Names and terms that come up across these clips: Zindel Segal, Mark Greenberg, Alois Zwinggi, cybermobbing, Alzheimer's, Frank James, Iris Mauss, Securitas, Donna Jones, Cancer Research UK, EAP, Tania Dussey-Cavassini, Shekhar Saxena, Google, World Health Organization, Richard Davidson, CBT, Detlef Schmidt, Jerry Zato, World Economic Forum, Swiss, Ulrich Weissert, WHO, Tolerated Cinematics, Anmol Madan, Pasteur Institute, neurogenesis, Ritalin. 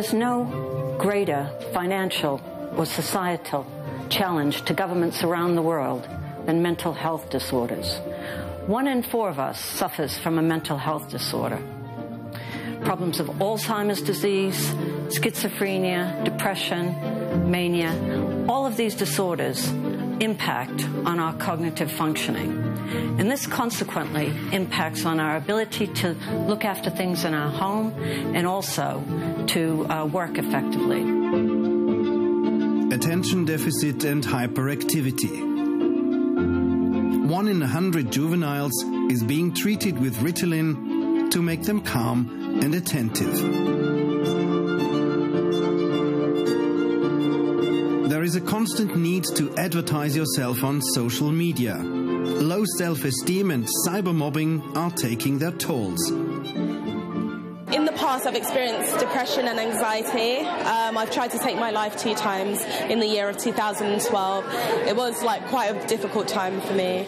is no greater financial or societal challenge to governments around the world than mental health disorders. 1 in 4 of us suffers from a mental health disorder. Problems of Alzheimer's disease, schizophrenia, depression, mania, all of these disorders impact on our cognitive functioning. And this consequently impacts on our ability to look after things in our home and also to work effectively. Attention deficit and hyperactivity. 1 in 100 juveniles is being treated with Ritalin to make them calm and attentive. There is a constant need to advertise yourself on social media. Low self-esteem and cybermobbing are taking their tolls. In the past, I've experienced depression and anxiety. I've tried to take my life 2 times in the year of 2012. It was like quite a difficult time for me.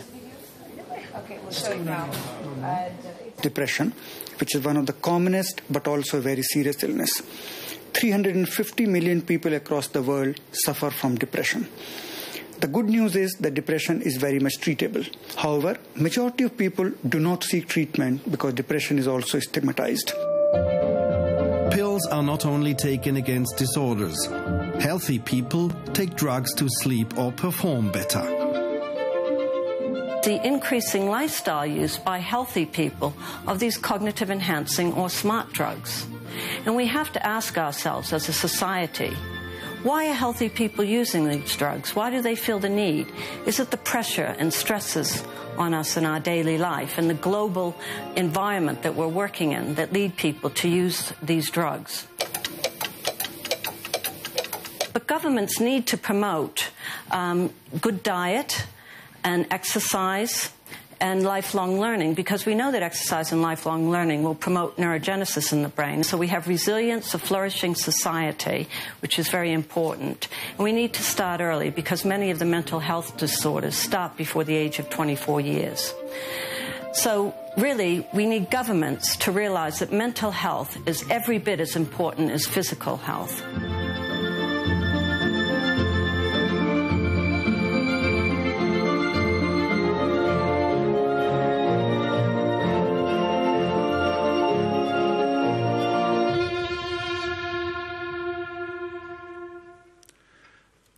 Depression, which is one of the commonest but also a very serious illness. 350 million people across the world suffer from depression. The good news is that depression is very much treatable. However, majority of people do not seek treatment because depression is also stigmatized. Pills are not only taken against disorders. Healthy people take drugs to sleep or perform better. The increasing lifestyle use by healthy people of these cognitive enhancing or smart drugs. And we have to ask ourselves as a society, why are healthy people using these drugs? Why do they feel the need? Is it the pressure and stresses on us in our daily life and the global environment that we're working in that lead people to use these drugs? But governments need to promote good diet, and exercise and lifelong learning, because we know that exercise and lifelong learning will promote neurogenesis in the brain. So we have resilience, a flourishing society, which is very important. And we need to start early because many of the mental health disorders start before the age of 24 years. So really, we need governments to realize that mental health is every bit as important as physical health.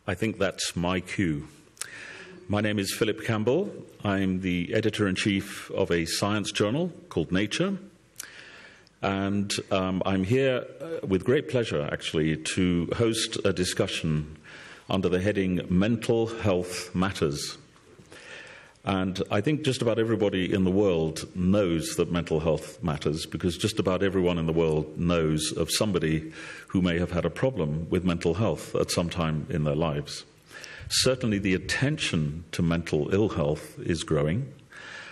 I think that's my cue. My name is Philip Campbell. I'm the editor-in-chief of a science journal called Nature. And I'm here with great pleasure, actually, to host a discussion under the heading Mental Health Matters. And I think just about everybody in the world knows that mental health matters, because just about everyone in the world knows of somebody who may have had a problem with mental health at some time in their lives. Certainly the attention to mental ill health is growing,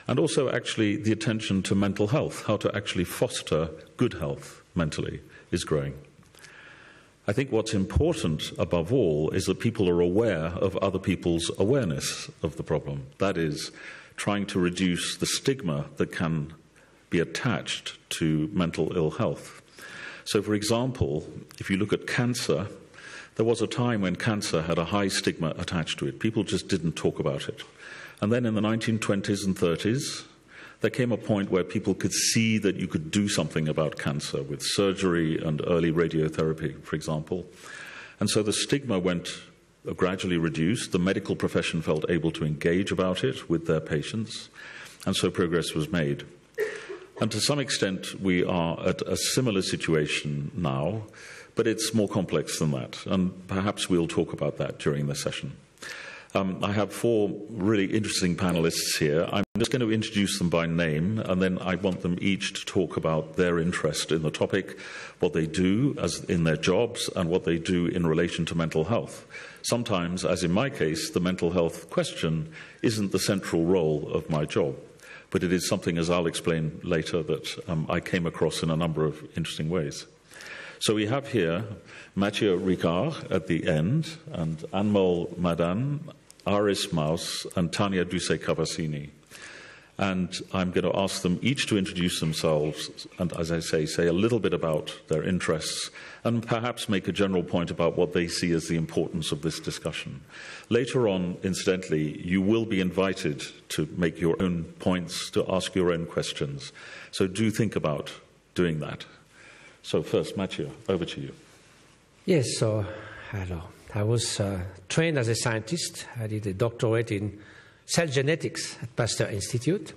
and also actually the attention to mental health, how to actually foster good health mentally, is growing. I think what's important above all is that people are aware of other people's awareness of the problem. That is, trying to reduce the stigma that can be attached to mental ill health. So, for example, if you look at cancer, there was a time when cancer had a high stigma attached to it. People just didn't talk about it. And then in the 1920s and 30s, there came a point where people could see that you could do something about cancer with surgery and early radiotherapy, for example. And so the stigma went gradually reduced. The medical profession felt able to engage about it with their patients, and so progress was made. And to some extent, we are at a similar situation now, but it's more complex than that, and perhaps we'll talk about that during the session. I have 4 really interesting panelists here. I'm just going to introduce them by name, and then I want them each to talk about their interest in the topic, what they do as in their jobs, and what they do in relation to mental health. Sometimes, as in my case, the mental health question isn't the central role of my job, but it is something, as I'll explain later, that I came across in a number of interesting ways. So we have here Matthieu Ricard at the end, and Anmol Madan, Iris Mauss, and Tania Dussey-Cavassini. And I'm going to ask them each to introduce themselves and, as I say a little bit about their interests and perhaps make a general point about what they see as the importance of this discussion. Later on, incidentally, you will be invited to make your own points, to ask your own questions. So do think about doing that. So first, Matthieu, over to you. Yes, so hello. I was trained as a scientist. I did a doctorate in cell genetics at Pasteur Institute.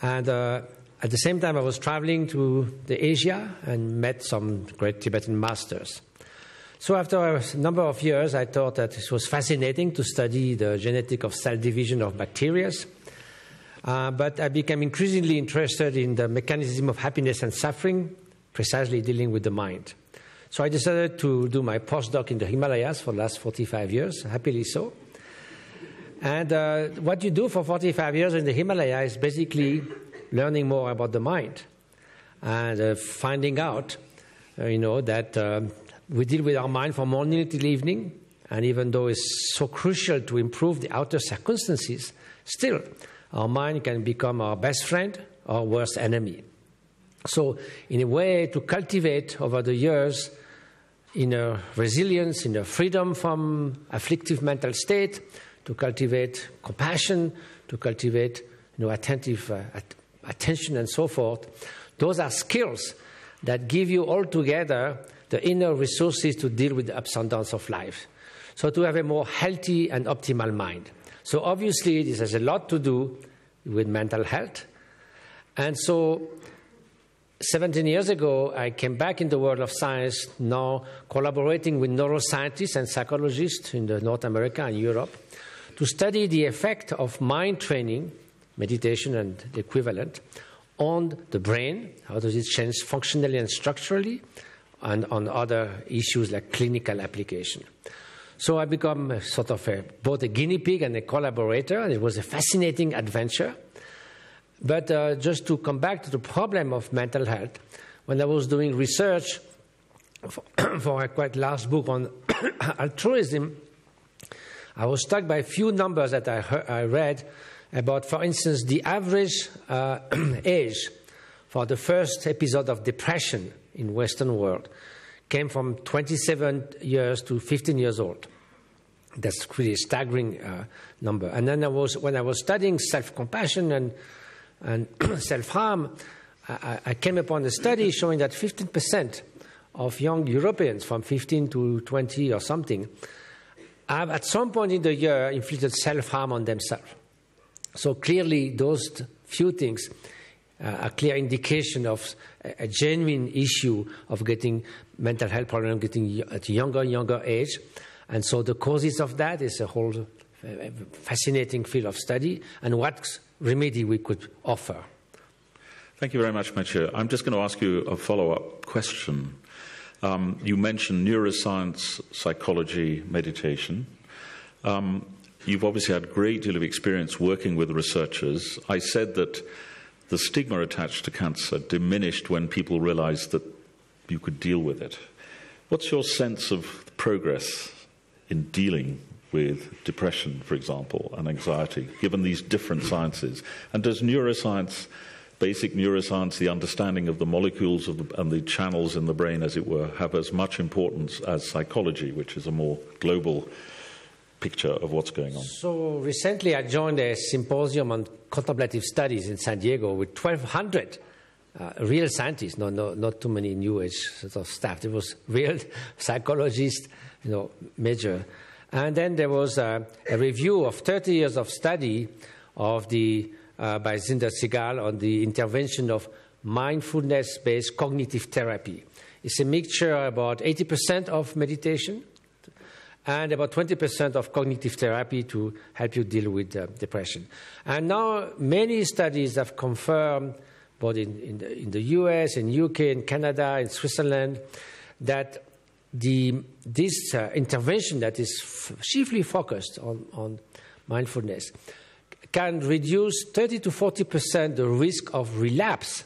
And at the same time, I was traveling to Asia and met some great Tibetan masters. So after a number of years, I thought that it was fascinating to study the genetics of cell division of bacteria. But I became increasingly interested in the mechanism of happiness and suffering, precisely dealing with the mind. So I decided to do my postdoc in the Himalayas for the last 45 years, happily so. And what you do for 45 years in the Himalayas is basically learning more about the mind and finding out, that we deal with our mind from morning till evening, and even though it's so crucial to improve the outer circumstances, still our mind can become our best friend or worst enemy. So in a way, to cultivate over the years inner resilience, inner freedom from afflictive mental state, to cultivate compassion, to cultivate attentive attention and so forth. Those are skills that give you altogether the inner resources to deal with the ups and downs of life. So to have a more healthy and optimal mind. So obviously this has a lot to do with mental health. And so 17 years ago, I came back in the world of science, now collaborating with neuroscientists and psychologists in North America and Europe, to study the effect of mind training, meditation and the equivalent, on the brain, how does it change functionally and structurally, and on other issues like clinical application. So I become a sort of both a guinea pig and a collaborator, and it was a fascinating adventure. But just to come back to the problem of mental health, when I was doing research for a quite large book on altruism, I was struck by a few numbers that I read about, for instance, the average age for the first episode of depression in Western world came from 27 years to 15 years old. That's really a staggering number. And then when I was studying self-compassion and self-harm, I came upon a study showing that 15% of young Europeans from 15 to 20 or something have at some point in the year inflicted self-harm on themselves. So clearly those few things are a clear indication of a genuine issue of getting mental health problems at a younger and younger age. And so the causes of that is a whole fascinating field of study and what remedy we could offer. Thank you very much, Matthieu. I'm just going to ask you a follow-up question. You mentioned neuroscience, psychology, meditation. You've obviously had a great deal of experience working with researchers. I said that the stigma attached to cancer diminished when people realized that you could deal with it. What's your sense of progress in dealing with depression, for example, and anxiety, given these different sciences? And does neuroscience, basic neuroscience, the understanding of the molecules and the channels in the brain, as it were, have as much importance as psychology, which is a more global picture of what's going on? So recently I joined a symposium on contemplative studies in San Diego with 1,200 real scientists, not too many new age sort of staff. There was real psychologists, major. And then there was a review of 30 years of study of the by Zindel Segal on the intervention of mindfulness-based cognitive therapy. It's a mixture about 80% of meditation and about 20% of cognitive therapy to help you deal with depression. And now many studies have confirmed, both in the US, in UK, in Canada, in Switzerland, that this intervention that is chiefly focused on mindfulness can reduce 30 to 40% the risk of relapse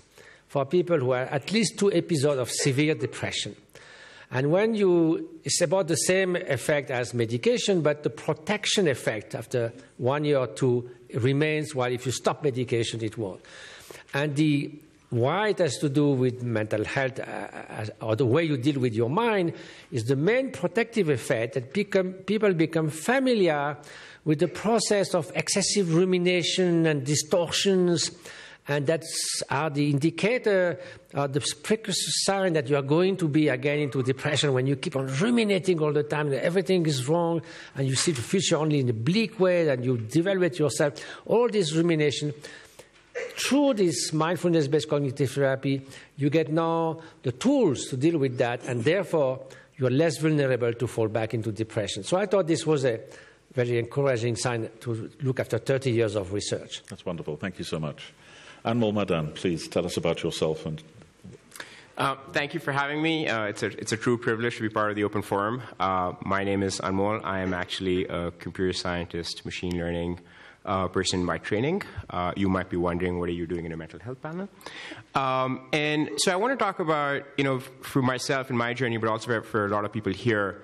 for people who are at least 2 episodes of severe depression. And when you, it's about the same effect as medication, but the protection effect after 1 year or two remains, while if you stop medication, it won't. And why it has to do with mental health or the way you deal with your mind is the main protective effect that people become familiar with the process of excessive rumination and distortions, and that's are the indicator, the precursor sign that you are going to be again into depression when you keep on ruminating all the time that everything is wrong and you see the future only in a bleak way and you devalue yourself. All this rumination, through this mindfulness-based cognitive therapy, you get now the tools to deal with that, and therefore you're less vulnerable to fall back into depression. So I thought this was a very encouraging sign to look after 30 years of research. That's wonderful. Thank you so much. Anmol Madan, please tell us about yourself. And thank you for having me. It's a true privilege to be part of the Open Forum. My name is Anmol. I am actually a computer scientist, machine learning person by training. You might be wondering, what are you doing in a mental health panel? And so I want to talk about, for myself and my journey, but also for a lot of people here.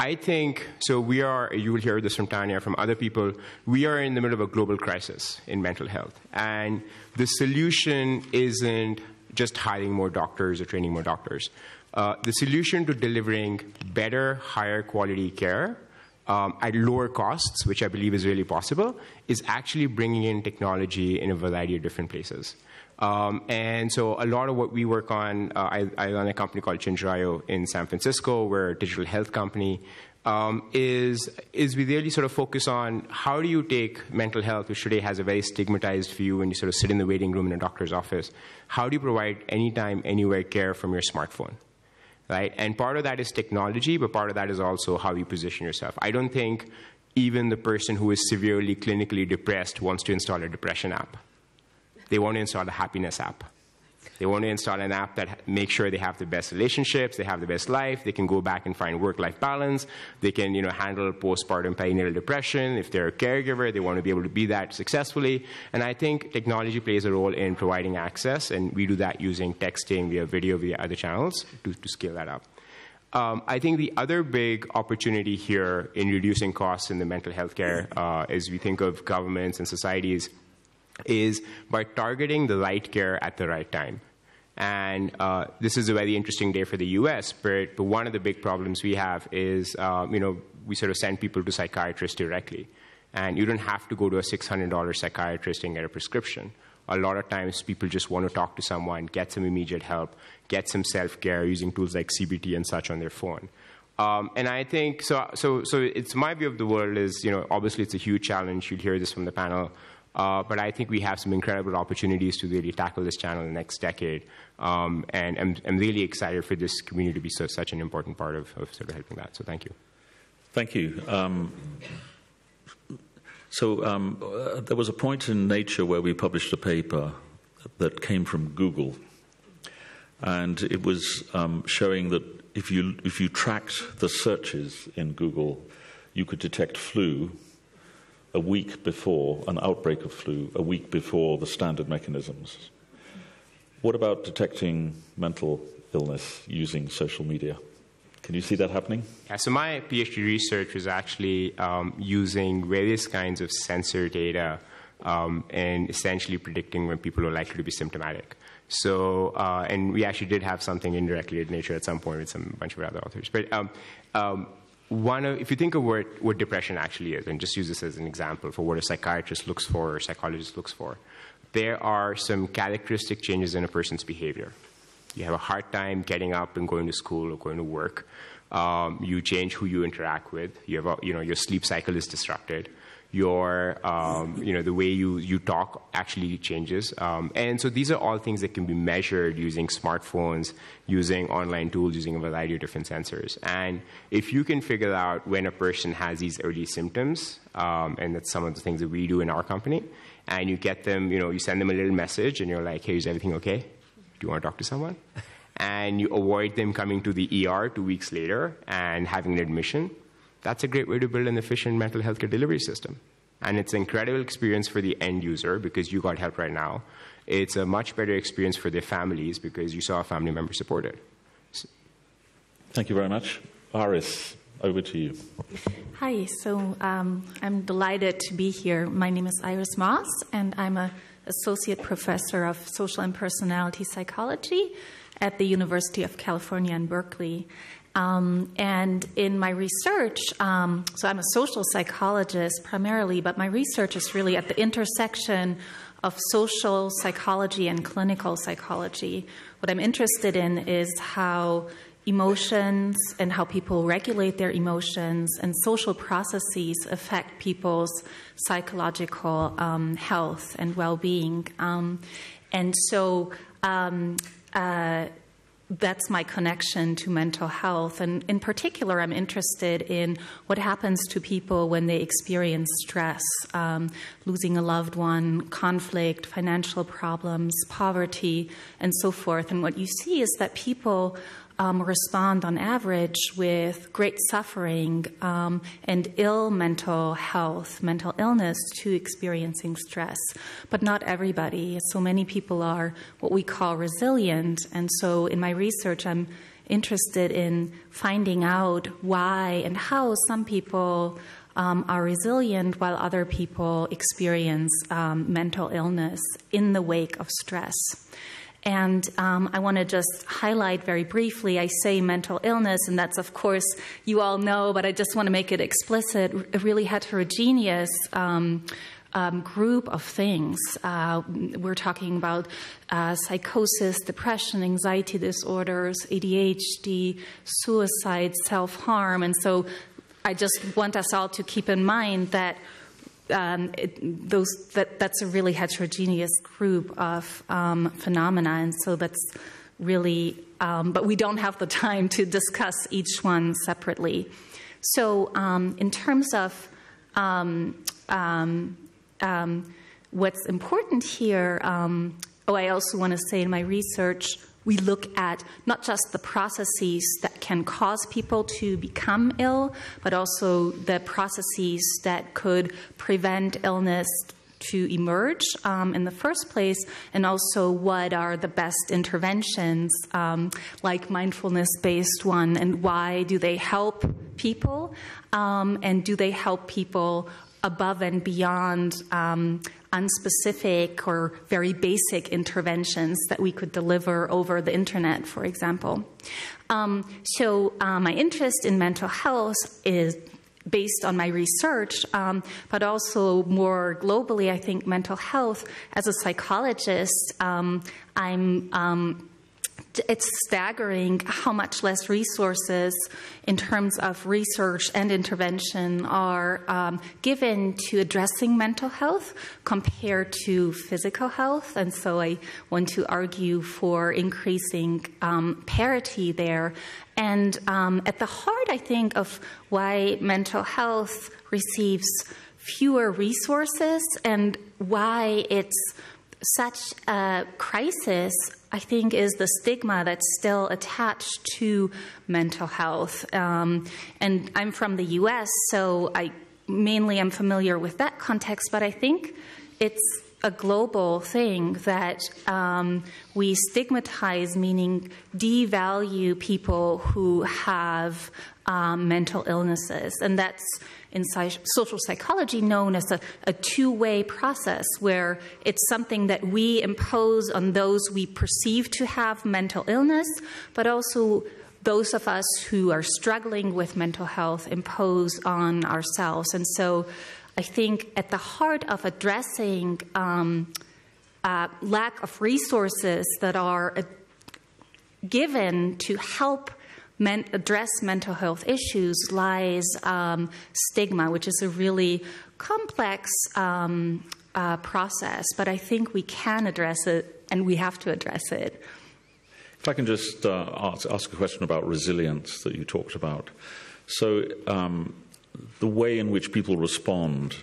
I think, so we are, you will hear this from Tania, from other people, we are in the middle of a global crisis in mental health. And the solution isn't just hiring more doctors or training more doctors. The solution to delivering better, higher quality care at lower costs, which I believe is really possible, is actually bringing in technology in a variety of different places. And so a lot of what we work on, I run a company called Ginger.io in San Francisco. We're a digital health company. Is we really sort of focus on how do you take mental health, which today has a very stigmatized view and you sort of sit in the waiting room in a doctor's office, how do you provide anytime, anywhere care from your smartphone? Right? And part of that is technology, but part of that is also how you position yourself. I don't think even the person who is severely clinically depressed wants to install a depression app. They want to install a happiness app. They want to install an app that makes sure they have the best relationships, they have the best life, they can go back and find work-life balance, they can handle postpartum perinatal depression. If they're a caregiver, they want to be able to be that successfully. And I think technology plays a role in providing access, and we do that using texting, via video, via other channels to scale that up. I think the other big opportunity here in reducing costs in the mental health care, as we think of governments and societies, is by targeting the right care at the right time. And this is a very interesting day for the US, but one of the big problems we have is, we sort of send people to psychiatrists directly. And you don't have to go to a $600 psychiatrist and get a prescription. A lot of times people just want to talk to someone, get some immediate help, get some self-care using tools like CBT and such on their phone. And I think, so it's my view of the world is, obviously it's a huge challenge. You'll hear this from the panel. But I think we have some incredible opportunities to really tackle this channel in the next decade. And I'm really excited for this community to be such an important part of sort of helping that. So thank you. Thank you. There was a point in Nature where we published a paper that came from Google. And it was showing that if you tracked the searches in Google, you could detect flu a week before, an outbreak of flu, a week before the standard mechanisms. What about detecting mental illness using social media? Can you see that happening? Yeah, so my PhD research was actually using various kinds of sensor data and essentially predicting when people are likely to be symptomatic. So, and we actually did have something indirectly at Nature at some point with a bunch of other authors. But if you think of what depression actually is, and just use this as an example for what a psychiatrist looks for or a psychologist looks for, there are some characteristic changes in a person's behavior. You have a hard time getting up and going to school or going to work. You change who you interact with. You have your sleep cycle is disrupted. Your the way you talk actually changes, and so these are all things that can be measured using smartphones, using online tools, using a variety of different sensors. And if you can figure out when a person has these early symptoms, and that's some of the things that we do in our company, and you get them, you send them a little message, and you're like, "Hey, is everything okay? Do you want to talk to someone?" And you avoid them coming to the ER 2 weeks later and having an admission. That's a great way to build an efficient mental health care delivery system. And it's an incredible experience for the end user because you got help right now. It's a much better experience for their families because you saw a family member supported. Thank you very much. Iris, over to you. Hi, so I'm delighted to be here. My name is Iris Mauss, and I'm an associate professor of social and personality psychology at the University of California in Berkeley. And in my research, so I'm a social psychologist primarily, but my research is really at the intersection of social psychology and clinical psychology. What I'm interested in is how emotions and how people regulate their emotions and social processes affect people's psychological health and well-being. That's my connection to mental health. And in particular, I'm interested in what happens to people when they experience stress, losing a loved one, conflict, financial problems, poverty, and so forth. And what you see is that people respond on average with great suffering and ill mental health, mental illness to experiencing stress, but not everybody. So many people are what we call resilient. And so in my research, I'm interested in finding out why and how some people are resilient while other people experience mental illness in the wake of stress. And I want to just highlight very briefly, I say mental illness, and that's, of course, you all know, but I just want to make it explicit, a really heterogeneous group of things. We're talking about psychosis, depression, anxiety disorders, ADHD, suicide, self-harm. And so I just want us all to keep in mind that that's a really heterogeneous group of phenomena, and so that's really, but we don't have the time to discuss each one separately. So in terms of what's important here, I also want to say in my research, we look at not just the processes that can cause people to become ill, but also the processes that could prevent illness to emerge in the first place, and also what are the best interventions, like mindfulness-based one, and why do they help people, and do they help people above and beyond unspecific or very basic interventions that we could deliver over the internet, for example. My interest in mental health is based on my research, but also more globally, I think mental health as a psychologist, it's staggering how much less resources in terms of research and intervention are given to addressing mental health compared to physical health. And so I want to argue for increasing parity there. And at the heart, I think, of why mental health receives fewer resources and why it's such a crisis, I think, is the stigma that's still attached to mental health. And I'm from the US, so I mainly am familiar with that context, but I think it's a global thing that we stigmatize, meaning devalue people who have mental illnesses. And that's in social psychology known as a two-way process, where it's something that we impose on those we perceive to have mental illness, but also those of us who are struggling with mental health impose on ourselves. And so I think at the heart of addressing lack of resources that are given to help address mental health issues lies stigma, which is a really complex process, but I think we can address it and we have to address it. If I can just ask a question about resilience that you talked about. So the way in which people respond,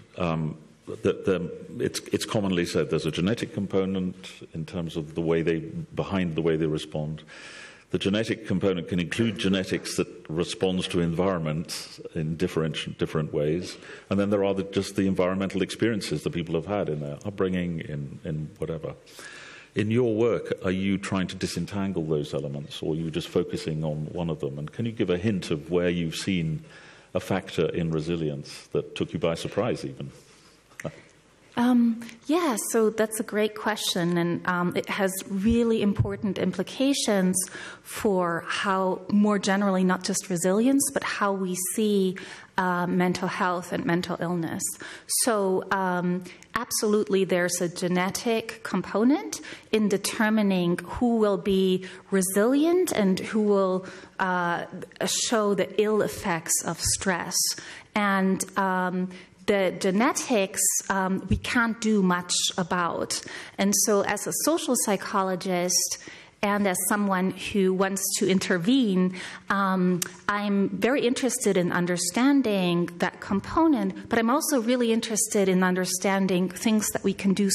it's commonly said there's a genetic component in terms of the way they, behind the way they respond. The genetic component can include genetics that responds to environments in different ways. And then there are just the environmental experiences that people have had in their upbringing, in whatever. In your work, are you trying to disentangle those elements, or are you just focusing on one of them? And can you give a hint of where you've seen a factor in resilience that took you by surprise, even? Yeah, so that's a great question, and it has really important implications for how, more generally, not just resilience, but how we see mental health and mental illness. So absolutely there's a genetic component in determining who will be resilient and who will show the ill effects of stress. And the genetics we can't do much about. And so as a social psychologist and as someone who wants to intervene, I'm very interested in understanding that component, but I'm also really interested in understanding things that we can do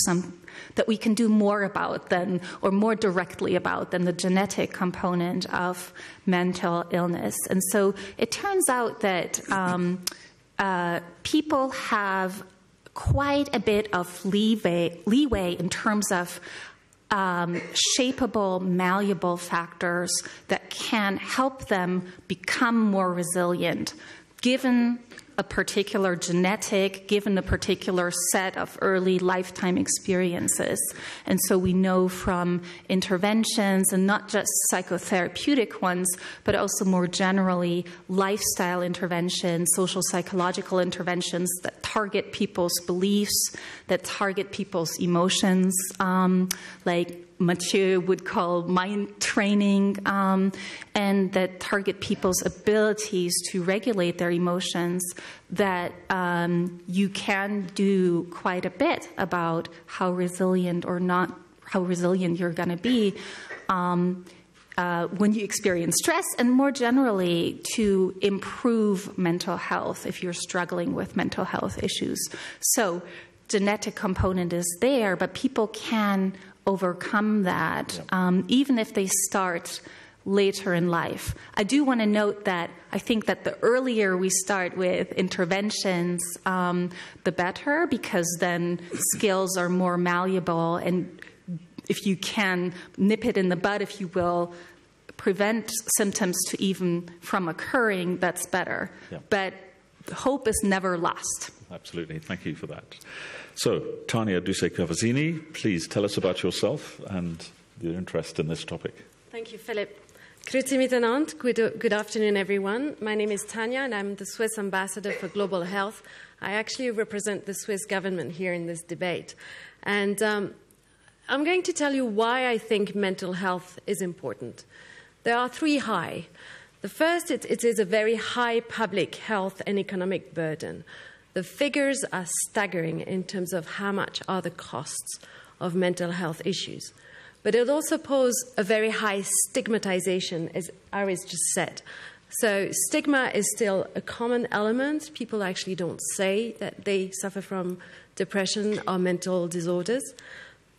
more about than, or more directly about than, the genetic component of mental illness. And so it turns out that people have quite a bit of leeway in terms of shapeable, malleable factors that can help them become more resilient, given a particular genetic, given a particular set of early lifetime experiences. And so we know from interventions, and not just psychotherapeutic ones, but also more generally lifestyle interventions, social psychological interventions that target people's beliefs, that target people's emotions, like Matthieu would call mind training, and that target people's abilities to regulate their emotions, that you can do quite a bit about how resilient or not, how resilient you're going to be when you experience stress, and more generally to improve mental health if you're struggling with mental health issues. So genetic component is there, but people can overcome that, even if they start later in life. I do want to note that I think that the earlier we start with interventions, the better, because then skills are more malleable, and if you can nip it in the bud, if you will, prevent symptoms to even from occurring, that's better. Yeah. But hope is never lost. Absolutely. Thank you for that. So, Tania Dussey-Cavassini, please tell us about yourself and your interest in this topic. Thank you, Philip. Good afternoon, everyone. My name is Tania, and I'm the Swiss ambassador for global health. I actually represent the Swiss government here in this debate. And I'm going to tell you why I think mental health is important. There are three high. The first, it is a very high public health and economic burden. The figures are staggering in terms of how much are the costs of mental health issues. But it also poses a very high stigmatization, as Iris just said. So stigma is still a common element. People actually don't say that they suffer from depression or mental disorders.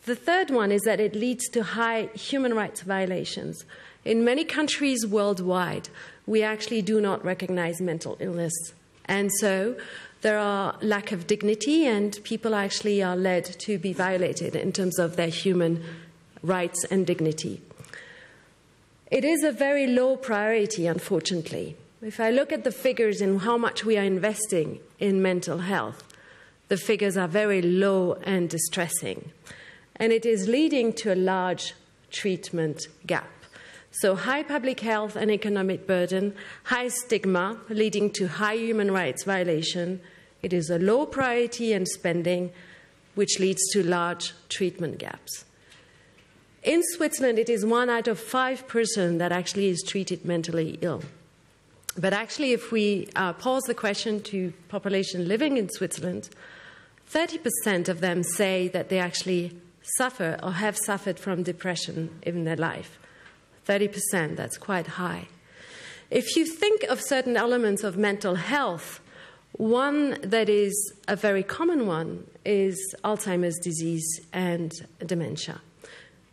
The third one is that it leads to high human rights violations. In many countries worldwide, we actually do not recognize mental illness. And so there are lack of dignity, and people actually are led to be violated in terms of their human rights and dignity. It is a very low priority, unfortunately. If I look at the figures in how much we are investing in mental health, the figures are very low and distressing. And it is leading to a large treatment gap. So high public health and economic burden, high stigma leading to high human rights violation. It is a low priority in spending, which leads to large treatment gaps. In Switzerland, it is 1 out of 5 person that actually is treated mentally ill. But actually, if we pose the question to population living in Switzerland, 30% of them say that they actually suffer or have suffered from depression in their life. 30%, that's quite high. If you think of certain elements of mental health, one that is a very common one is Alzheimer's disease and dementia.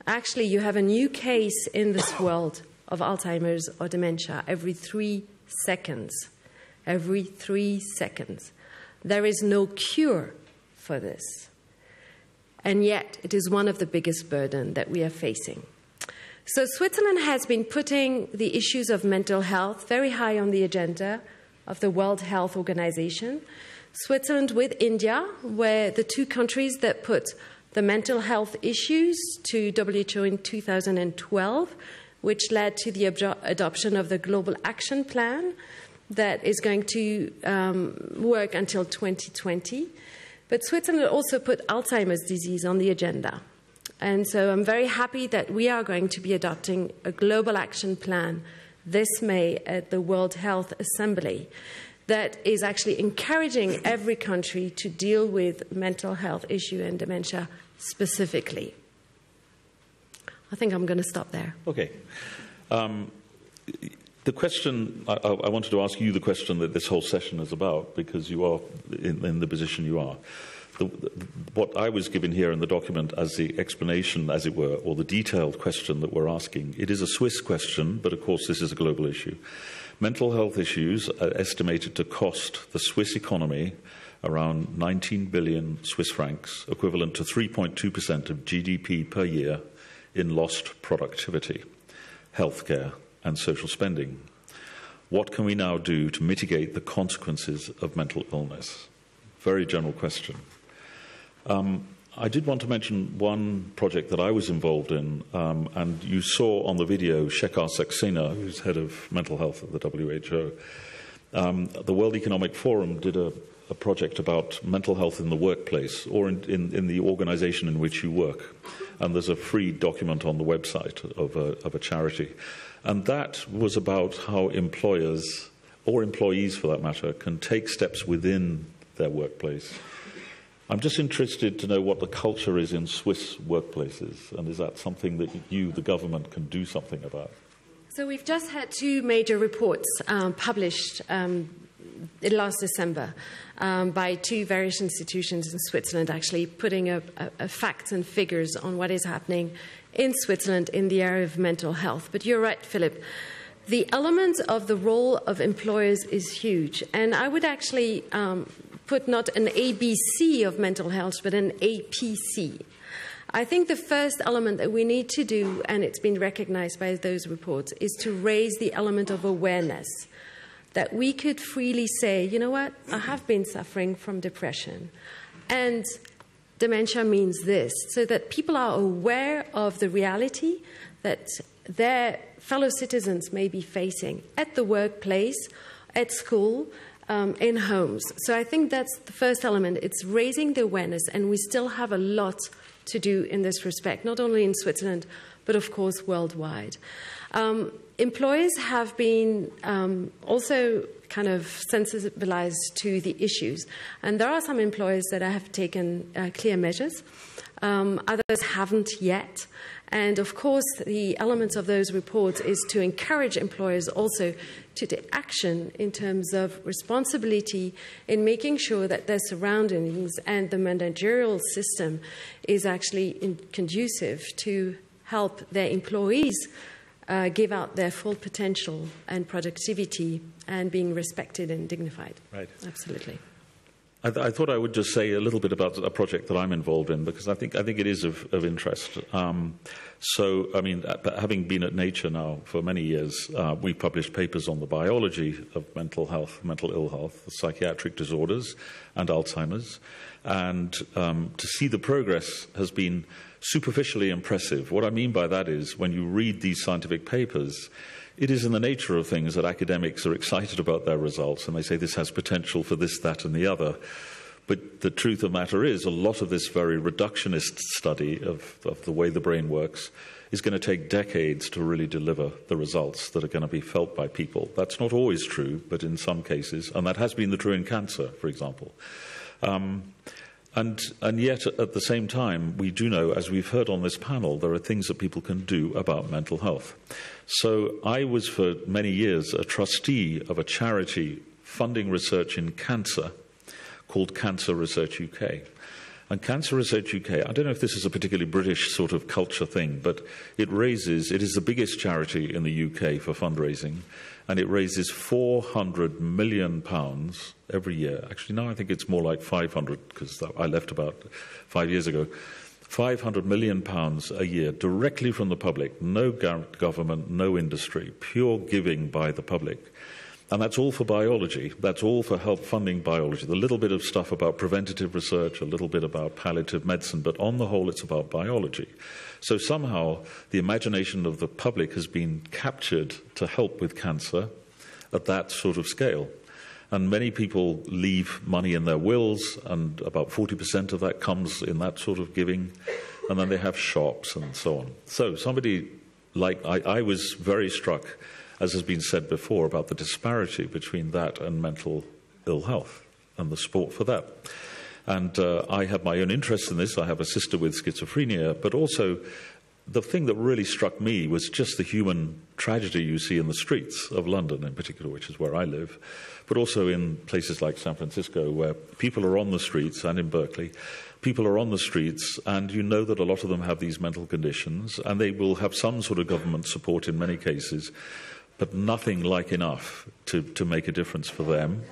Actually, you have a new case in this world of Alzheimer's or dementia every 3 seconds. Every 3 seconds. There is no cure for this. and yet it is one of the biggest burdens that we are facing. So Switzerland has been putting the issues of mental health very high on the agenda of the World Health Organization. Switzerland with India were the two countries that put the mental health issues to WHO in 2012, which led to the adoption of the Global Action Plan that is going to work until 2020. But Switzerland also put Alzheimer's disease on the agenda. And so I'm very happy that we are going to be adopting a global action plan this May at the World Health Assembly that is actually encouraging every country to deal with mental health issue and dementia specifically. I think I'm going to stop there. Okay. The question, I wanted to ask you the question that this whole session is about, because you are in the position you are. What I was given here in the document as the explanation, as it were, or the detailed question that we're asking, it is a Swiss question, but of course this is a global issue. Mental health issues are estimated to cost the Swiss economy around 19 billion Swiss francs, equivalent to 3.2% of GDP per year in lost productivity, healthcare, and social spending. What can we now do to mitigate the consequences of mental illness? Very general question. I did want to mention one project that I was involved in, and you saw on the video Shekhar Saxena, who's head of mental health at the WHO. The World Economic Forum did a project about mental health in the workplace, or in the organization in which you work. And there's a free document on the website of a charity. And that was about how employers, or employees for that matter, can take steps within their workplace. I'm just interested to know what the culture is in Swiss workplaces, and is that something that you, the government, can do something about? So we've just had two major reports published last December by two various institutions in Switzerland, actually putting a facts and figures on what is happening in Switzerland in the area of mental health. But you're right, Philip. The element of the role of employers is huge, and I would actually put not an ABC of mental health, but an APC. I think the first element that we need to do, and it's been recognized by those reports, is to raise the element of awareness, that we could freely say, you know what, I have been suffering from depression, and dementia means this, so that people are aware of the reality that their fellow citizens may be facing at the workplace, at school, in homes. So I think that's the first element. It's raising the awareness, and we still have a lot to do in this respect, not only in Switzerland, but of course worldwide. Employers have been also kind of sensibilized to the issues, and there are some employers that have taken clear measures. Others haven't yet. And of course, the elements of those reports is to encourage employers also to take action in terms of responsibility in making sure that their surroundings and the managerial system is actually conducive to help their employees give out their full potential and productivity and being respected and dignified. Right. Absolutely. I thought I would just say a little bit about a project that I'm involved in, because I think it is of interest. So, I mean, having been at Nature now for many years, we've published papers on the biology of mental health, mental ill health, psychiatric disorders, and Alzheimer's. And to see the progress has been superficially impressive. What I mean by that is, when you read these scientific papers, it is in the nature of things that academics are excited about their results, and they say this has potential for this, that, and the other. But the truth of the matter is, a lot of this very reductionist study of the way the brain works is going to take decades to really deliver the results that are going to be felt by people. That's not always true, but in some cases, and that has been the true in cancer, for example. And yet, at the same time, we do know, as we've heard on this panel, there are things that people can do about mental health. So I was for many years a trustee of a charity funding research in cancer called Cancer Research UK. And Cancer Research UK, I don't know if this is a particularly British sort of culture thing, but it is the biggest charity in the UK for fundraising, and it raises £400 million every year. Actually, now I think it's more like 500, because I left about 5 years ago. £500 million a year directly from the public, no government, no industry, pure giving by the public. And that's all for biology. That's all for help funding biology. The little bit of stuff about preventative research, a little bit about palliative medicine, but on the whole, it's about biology. So somehow, the imagination of the public has been captured to help with cancer at that sort of scale. And many people leave money in their wills, and about 40% of that comes in that sort of giving. And then they have shops and so on. So somebody like I was very struck, as has been said before, about the disparity between that and mental ill health and the support for that. And I have my own interest in this. I have a sister with schizophrenia, but also the thing that really struck me was just the human tragedy you see in the streets of London in particular, which is where I live, but also in places like San Francisco, where people are on the streets, and in Berkeley, people are on the streets, and you know that a lot of them have these mental conditions, and they will have some sort of government support in many cases, but nothing like enough to make a difference for them.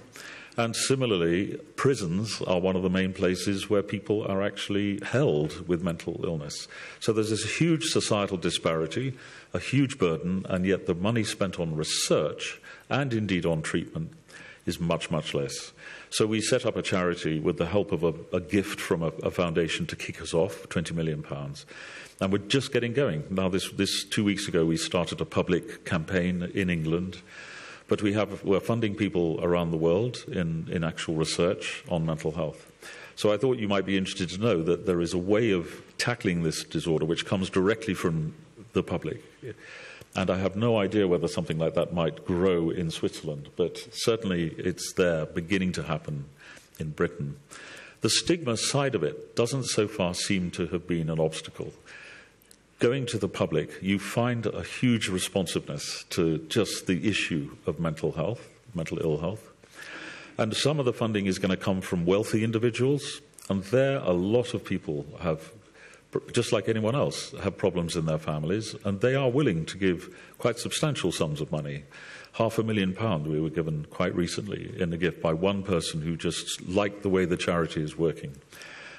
And similarly, prisons are one of the main places where people are actually held with mental illness. So there's this huge societal disparity, a huge burden, and yet the money spent on research and indeed on treatment is much, much less. So we set up a charity with the help of a gift from a foundation to kick us off, £20 million. And we're just getting going. Now, this 2 weeks ago, we started a public campaign in England. But we're funding people around the world in actual research on mental health. So I thought you might be interested to know that there is a way of tackling this disorder which comes directly from the public. And I have no idea whether something like that might grow in Switzerland, but certainly it's there beginning to happen in Britain. The stigma side of it doesn't so far seem to have been an obstacle. Going to the public, you find a huge responsiveness to just the issue of mental health, mental ill health. And some of the funding is going to come from wealthy individuals, and there a lot of people have, just like anyone else, have problems in their families, and they are willing to give quite substantial sums of money. £500,000 we were given quite recently in a gift by one person who just liked the way the charity is working.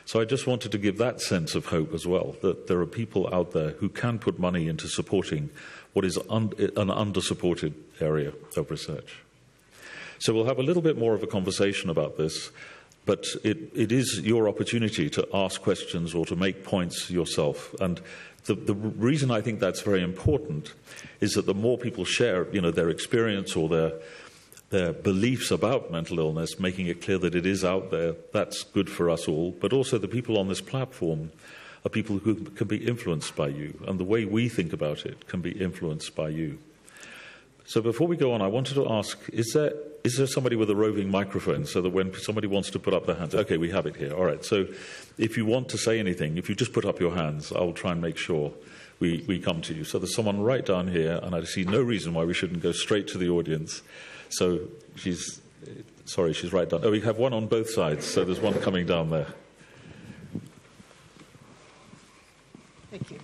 So I just wanted to give that sense of hope as well, that there are people out there who can put money into supporting what is an under-supported area of research. So we'll have a little bit more of a conversation about this. But it is your opportunity to ask questions or to make points yourself. And the reason I think that's very important is that the more people share, their experience or their beliefs about mental illness, making it clear that it is out there, that's good for us all. But also the people on this platform are people who can be influenced by you. And the way we think about it can be influenced by you. So before we go on, I wanted to ask, is there somebody with a roving microphone so that when somebody wants to put up their hands, okay, we have it here, all right. So if you want to say anything, if you just put up your hands, I'll try and make sure we come to you. So there's someone right down here, and I see no reason why we shouldn't go straight to the audience. So she's right down. Oh, we have one on both sides, so there's one coming down there. Thank you.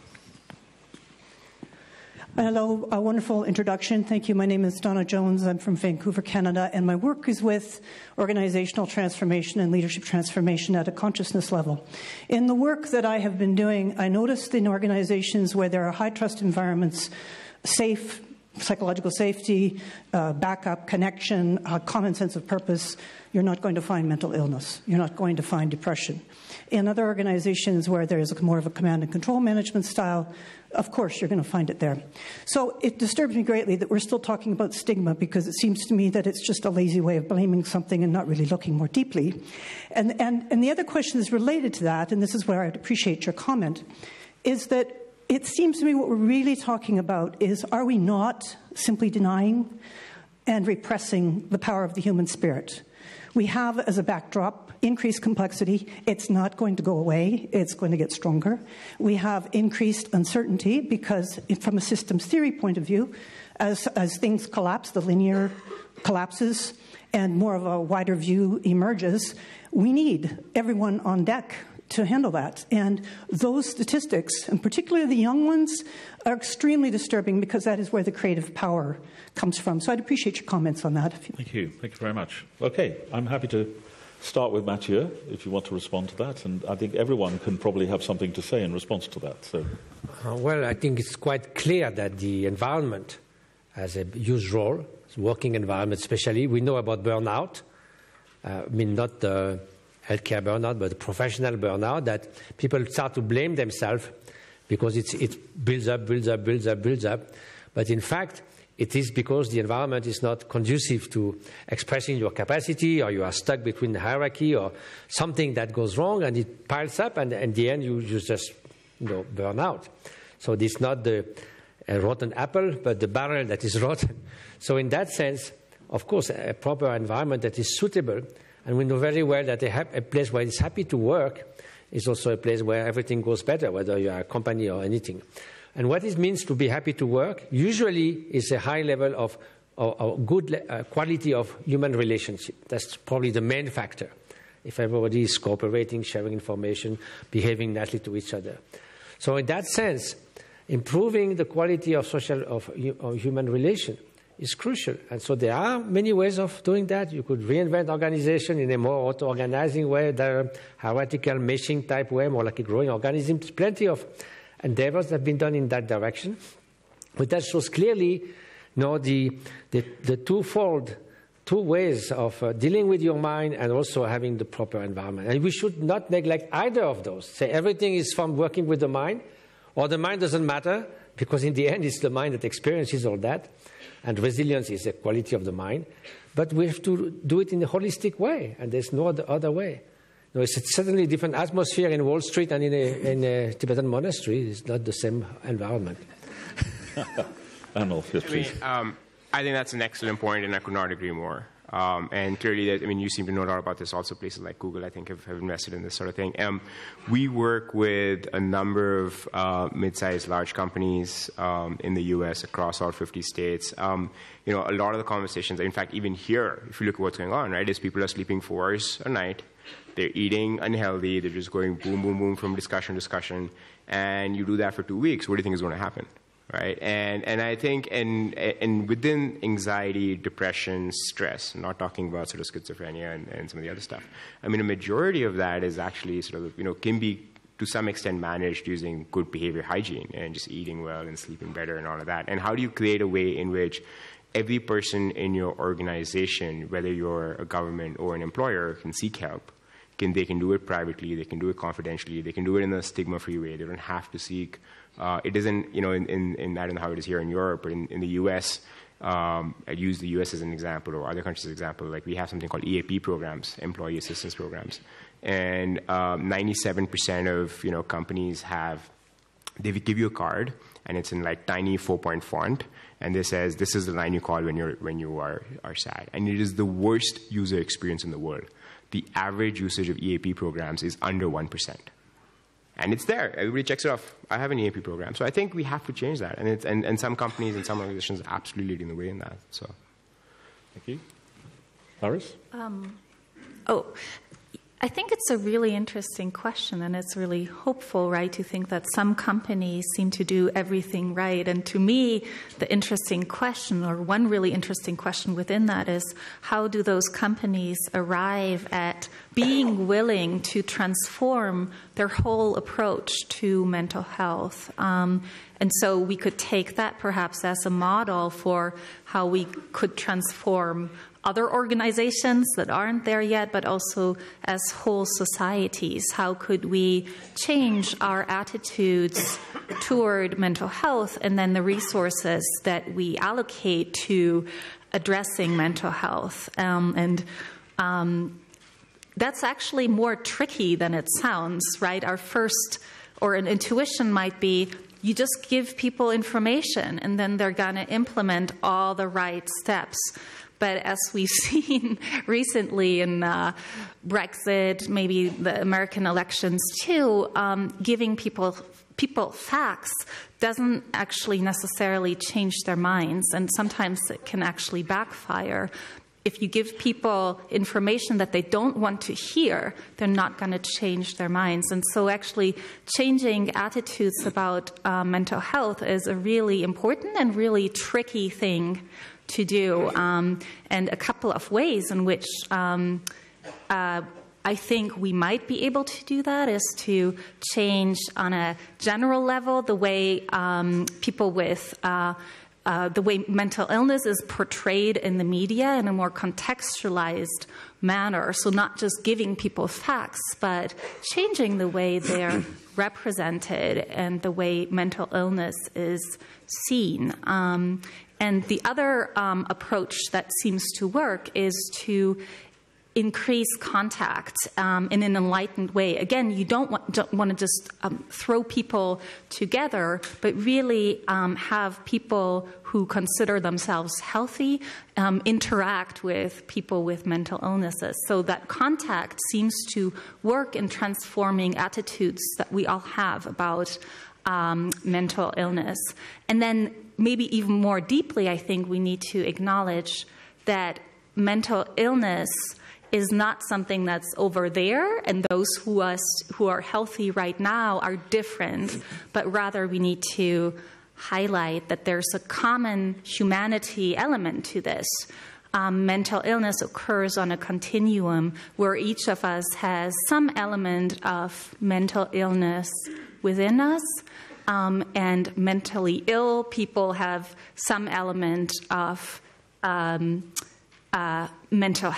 Hello, a wonderful introduction. Thank you. My name is Donna Jones. I'm from Vancouver, Canada, and my work is with organizational transformation and leadership transformation at a consciousness level. In the work that I have been doing, I noticed in organizations where there are high trust environments, safe, psychological safety, backup, connection, common sense of purpose, you're not going to find mental illness. You're not going to find depression. In other organizations where there is more of a command and control management style, of course you're going to find it there. So it disturbs me greatly that we're still talking about stigma, because it seems to me that it's just a lazy way of blaming something and not really looking more deeply. And the other question is related to that, and this is where I'd appreciate your comment, is that it seems to me what we're really talking about is, are we not simply denying and repressing the power of the human spirit? We have as a backdrop increased complexity. It's not going to go away. It's going to get stronger. We have increased uncertainty because from a systems theory point of view, as things collapse, the linear collapses and more of a wider view emerges, we need everyone on deck to handle that. And those statistics, and particularly the young ones, are extremely disturbing, because that is where the creative power comes from. So I'd appreciate your comments on that. Thank you. Thank you very much. Okay, I'm happy to start with Matthieu, if you want to respond to that, and I think everyone can probably have something to say in response to that. So. Well, I think it's quite clear that the environment has a huge role, the working environment especially. We know about burnout, I mean not the healthcare burnout, but the professional burnout, that people start to blame themselves because it builds up. But in fact, it is because the environment is not conducive to expressing your capacity, or you are stuck between the hierarchy, or something that goes wrong, and it piles up, and in the end you just burn out. So this is not the rotten apple, but the barrel that is rotten. So in that sense, of course, a proper environment that is suitable, and we know very well that a place where it's happy to work is also a place where everything goes better, whether you are a company or anything. And what it means to be happy to work usually is a high level of good quality of human relationship. That's probably the main factor. If everybody is cooperating, sharing information, behaving nicely to each other. So in that sense, improving the quality of human relation is crucial. And so there are many ways of doing that. You could reinvent organization in a more auto-organizing way, the hierarchical meshing type way, more like a growing organism. There's plenty of endeavors have been done in that direction, but that shows clearly the two ways of dealing with your mind and also having the proper environment. And we should not neglect either of those. Say everything is from working with the mind, or the mind doesn't matter, because in the end it's the mind that experiences all that, and resilience is a quality of the mind. But we have to do it in a holistic way, and there's no other way. No, it's a certainly different atmosphere in Wall Street and in a Tibetan monastery. It's not the same environment. Anmol, yes, please. I think that's an excellent point, and I could not agree more. And clearly, that, I mean, you seem to know a lot about this. Also, places like Google, I think, have invested in this sort of thing. We work with a number of mid-sized, large companies in the U.S. across all 50 states. A lot of the conversations, in fact, even here, if you look at what's going on, right, is people are sleeping 4 hours a night. They're eating unhealthy. They're just going boom, boom, boom from discussion to discussion. And you do that for 2 weeks. What do you think is going to happen? Right? And I think, and within anxiety, depression, stress, I'm not talking about sort of schizophrenia and some of the other stuff, I mean, a majority of that is actually sort of, can be to some extent managed using good behavior hygiene and just eating well and sleeping better and all of that. And how do you create a way in which every person in your organization, whether you're a government or an employer, can seek help? They can do it privately, they can do it confidentially, they can do it in a stigma-free way. They don't have to seek. It isn't, I don't know how it is here in Europe, but in the U.S., I use the U.S. as an example, or other countries as an example. Like, we have something called EAP programs, employee assistance programs. And 97% of, companies have, they give you a card, and it's in like tiny 4-point font, and this says, this is the line you call when you are sad. And it is the worst user experience in the world. The average usage of EAP programs is under 1%. And it's there. Everybody checks it off. I have an EAP program. So I think we have to change that. And some companies and some organizations are absolutely leading the way in that. So, thank you. Iris? I think it's a really interesting question, and it's really hopeful, right, to think that some companies seem to do everything right. And to me, the interesting question, or one really interesting question within that, is how do those companies arrive at being willing to transform their whole approach to mental health? And so we could take that perhaps as a model for how we could transform other organizations that aren't there yet, but also as whole societies. How could we change our attitudes toward mental health, and then the resources that we allocate to addressing mental health? That's actually more tricky than it sounds, right? Our first, or an intuition might be, you just give people information and then they're going to implement all the right steps. But as we've seen recently in Brexit, maybe the American elections too, giving people facts doesn't actually necessarily change their minds, and sometimes it can actually backfire. If you give people information that they don't want to hear, they're not going to change their minds. And so actually changing attitudes about mental health is a really important and really tricky thing to do. And a couple of ways in which I think we might be able to do that is to change on a general level the way people with the way mental illness is portrayed in the media in a more contextualized manner. So not just giving people facts, but changing the way they're represented and the way mental illness is seen. And the other approach that seems to work is to increase contact in an enlightened way. Again, you don't want to just throw people together, but really have people who consider themselves healthy interact with people with mental illnesses. So that contact seems to work in transforming attitudes that we all have about mental illness. And then maybe even more deeply, I think we need to acknowledge that mental illness is not something that's over there, and those who are healthy right now are different, but rather we need to highlight that there's a common humanity element to this. Mental illness occurs on a continuum where each of us has some element of mental illness within us, and mentally ill people have some element of mental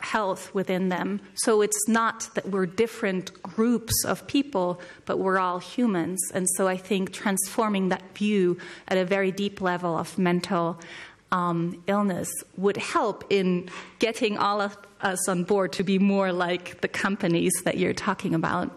health within them. So it's not that we're different groups of people, but we're all humans. And so I think transforming that view at a very deep level of mental illness would help in getting all of us on board to be more like the companies that you're talking about.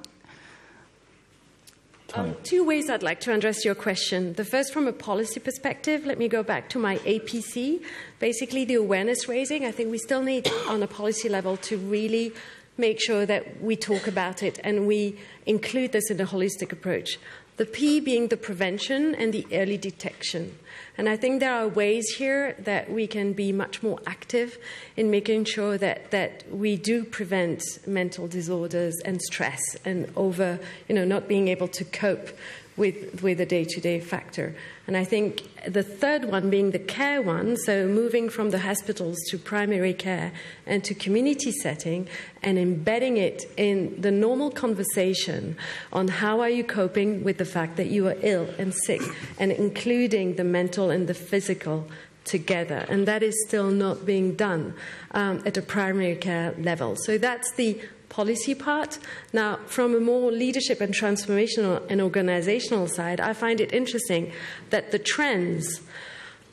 Two ways I'd like to address your question. The first, from a policy perspective, let me go back to my APC, basically the awareness raising. I think we still need, on a policy level, to really make sure that we talk about it and we include this in a holistic approach. The P being the prevention and the early detection. And I think there are ways here that we can be much more active in making sure that we do prevent mental disorders and stress and over, not being able to cope with the day-to-day factor. And I think the third one being the care one, so moving from the hospitals to primary care and to community setting and embedding it in the normal conversation on how are you coping with the fact that you are ill and sick, and including the mental and the physical together. And that is still not being done at a primary care level. So that's the policy part. Now, from a more leadership and transformational and organizational side, I find it interesting that the trends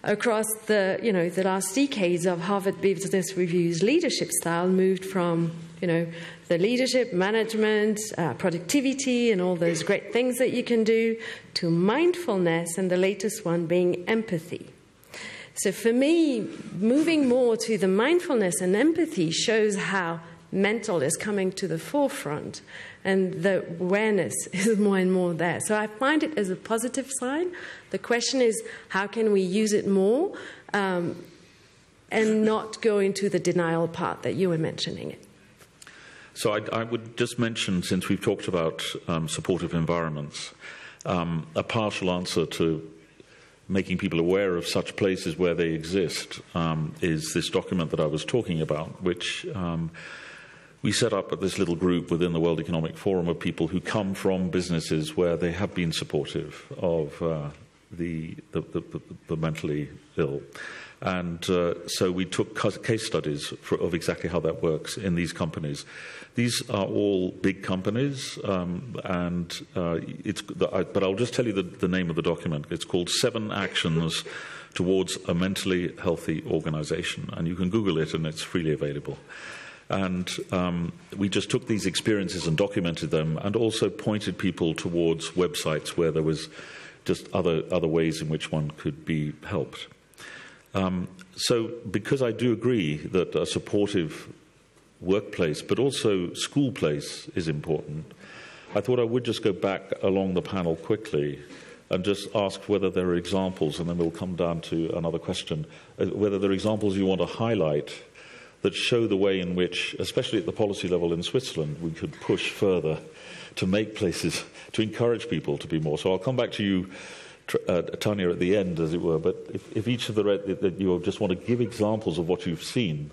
across the, the last decades of Harvard Business Review's leadership style moved from, the leadership, management, productivity, and all those great things that you can do, to mindfulness, and the latest one being empathy. So for me, moving more to the mindfulness and empathy shows how mental is coming to the forefront, and the awareness is more and more there. So I find it as a positive sign. The question is, how can we use it more and not go into the denial part that you were mentioning it? So I would just mention, since we've talked about supportive environments, a partial answer to making people aware of such places where they exist is this document that I was talking about, which we set up at this little group within the World Economic Forum of people who come from businesses where they have been supportive of the mentally ill. And so we took case studies of exactly how that works in these companies. These are all big companies, but I'll just tell you the name of the document. It's called 7 Actions Towards a Mentally Healthy Organization, and you can Google it, and it's freely available. And we just took these experiences and documented them, and also pointed people towards websites where there was just other ways in which one could be helped. So because I do agree that a supportive workplace, but also school place, is important, I thought I would just go back along the panel quickly and just ask whether there are examples, and then we'll come down to another question, whether there are examples you want to highlight that show the way in which, especially at the policy level in Switzerland, we could push further to make places, to encourage people to be more. So I'll come back to you, Tania, at the end, as it were, but if each of you just want to give examples of what you've seen,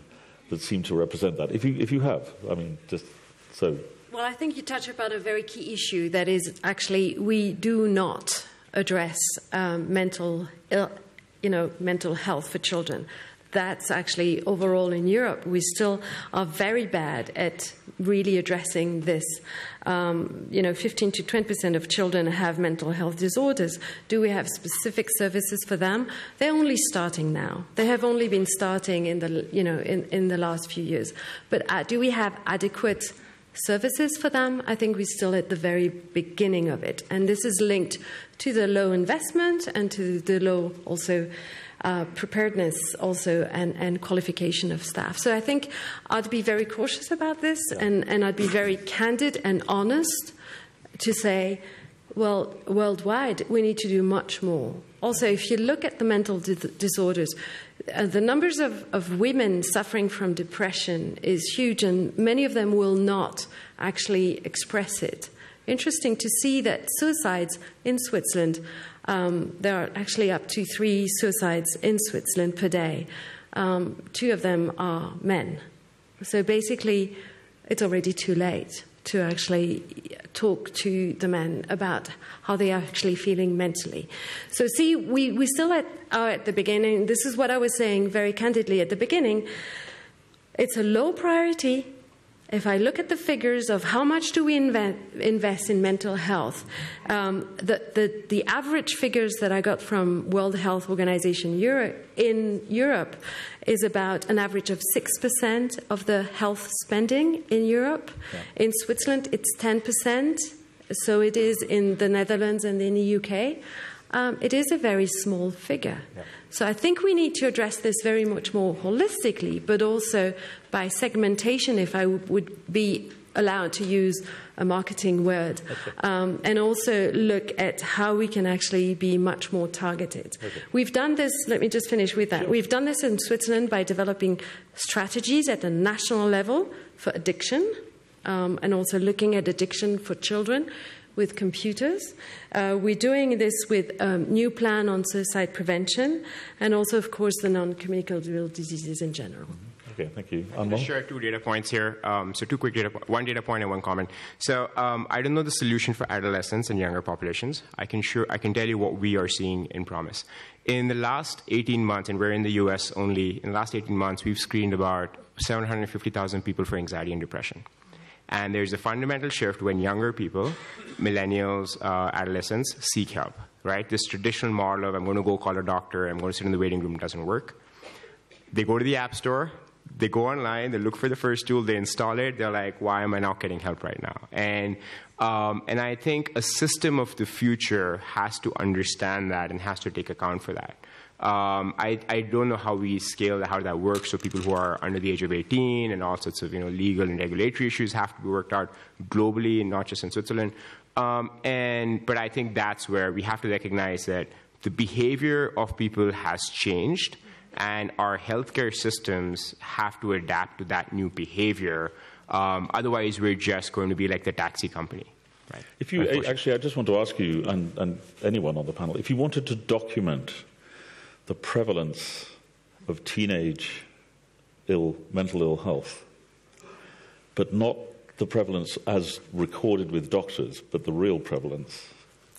that seem to represent that, if you have. I mean, just so... Well, I think you touch upon a very key issue, that is, actually, we do not address mental health for children. That's actually, overall in Europe, we still are very bad at really addressing this. 15 to 20% of children have mental health disorders. Do we have specific services for them? They're only starting now. They have only been starting in the, in the last few years. But do we have adequate services for them? I think we're still at the very beginning of it. And this is linked to the low investment and to the low also preparedness also and qualification of staff. So I think I'd be very cautious about this, and I'd be very candid and honest to say, well, worldwide, we need to do much more. Also, if you look at the mental disorders, the numbers of women suffering from depression is huge, and many of them will not actually express it. Interesting to see that suicides in Switzerland, there are actually up to 3 suicides in Switzerland per day. 2 of them are men. So basically, it's already too late to actually talk to the men about how they are actually feeling mentally. So see, we still are at the beginning. This is what I was saying very candidly at the beginning. It's a low priority. If I look at the figures of how much do we invest in mental health, the average figures that I got from World Health Organization Europe, in Europe is about an average of 6% of the health spending in Europe. Yeah. In Switzerland, it's 10%. So it is in the Netherlands and in the UK. It is a very small figure. Yeah. So I think we need to address this very much more holistically, but also by segmentation, if I would be allowed to use a marketing word, and also look at how we can actually be much more targeted. Okay. We've done this, let me just finish with that. Sure. We've done this in Switzerland by developing strategies at the national level for addiction, and also looking at addiction for children with computers. We're doing this with a new plan on suicide prevention and also, of course, the non-communicable diseases in general. Okay, thank you. I'm going to share 2 data points here. So 2 quick data point and 1 comment. So I don't know the solution for adolescents and younger populations. I can tell you what we are seeing in PROMISE. In the last 18 months, and we're in the US only, in the last 18 months, we've screened about 750,000 people for anxiety and depression. And there's a fundamental shift when younger people, millennials, adolescents, seek help, right? This traditional model of I'm going to go call a doctor, I'm going to sit in the waiting room doesn't work. They go to the app store, they go online, they look for the first tool, they install it, they're like, why am I not getting help right now? And I think a system of the future has to understand that and has to take account for that. I don't know how we scale that, how that works, so people who are under the age of 18 and all sorts of legal and regulatory issues have to be worked out globally and not just in Switzerland. But I think that's where we have to recognize that the behavior of people has changed, and our healthcare systems have to adapt to that new behavior. Otherwise, we're just going to be like the taxi company. Right? If you actually, I just want to ask you and anyone on the panel, if you wanted to document the prevalence of teenage mental ill health, but not the prevalence as recorded with doctors, but the real prevalence.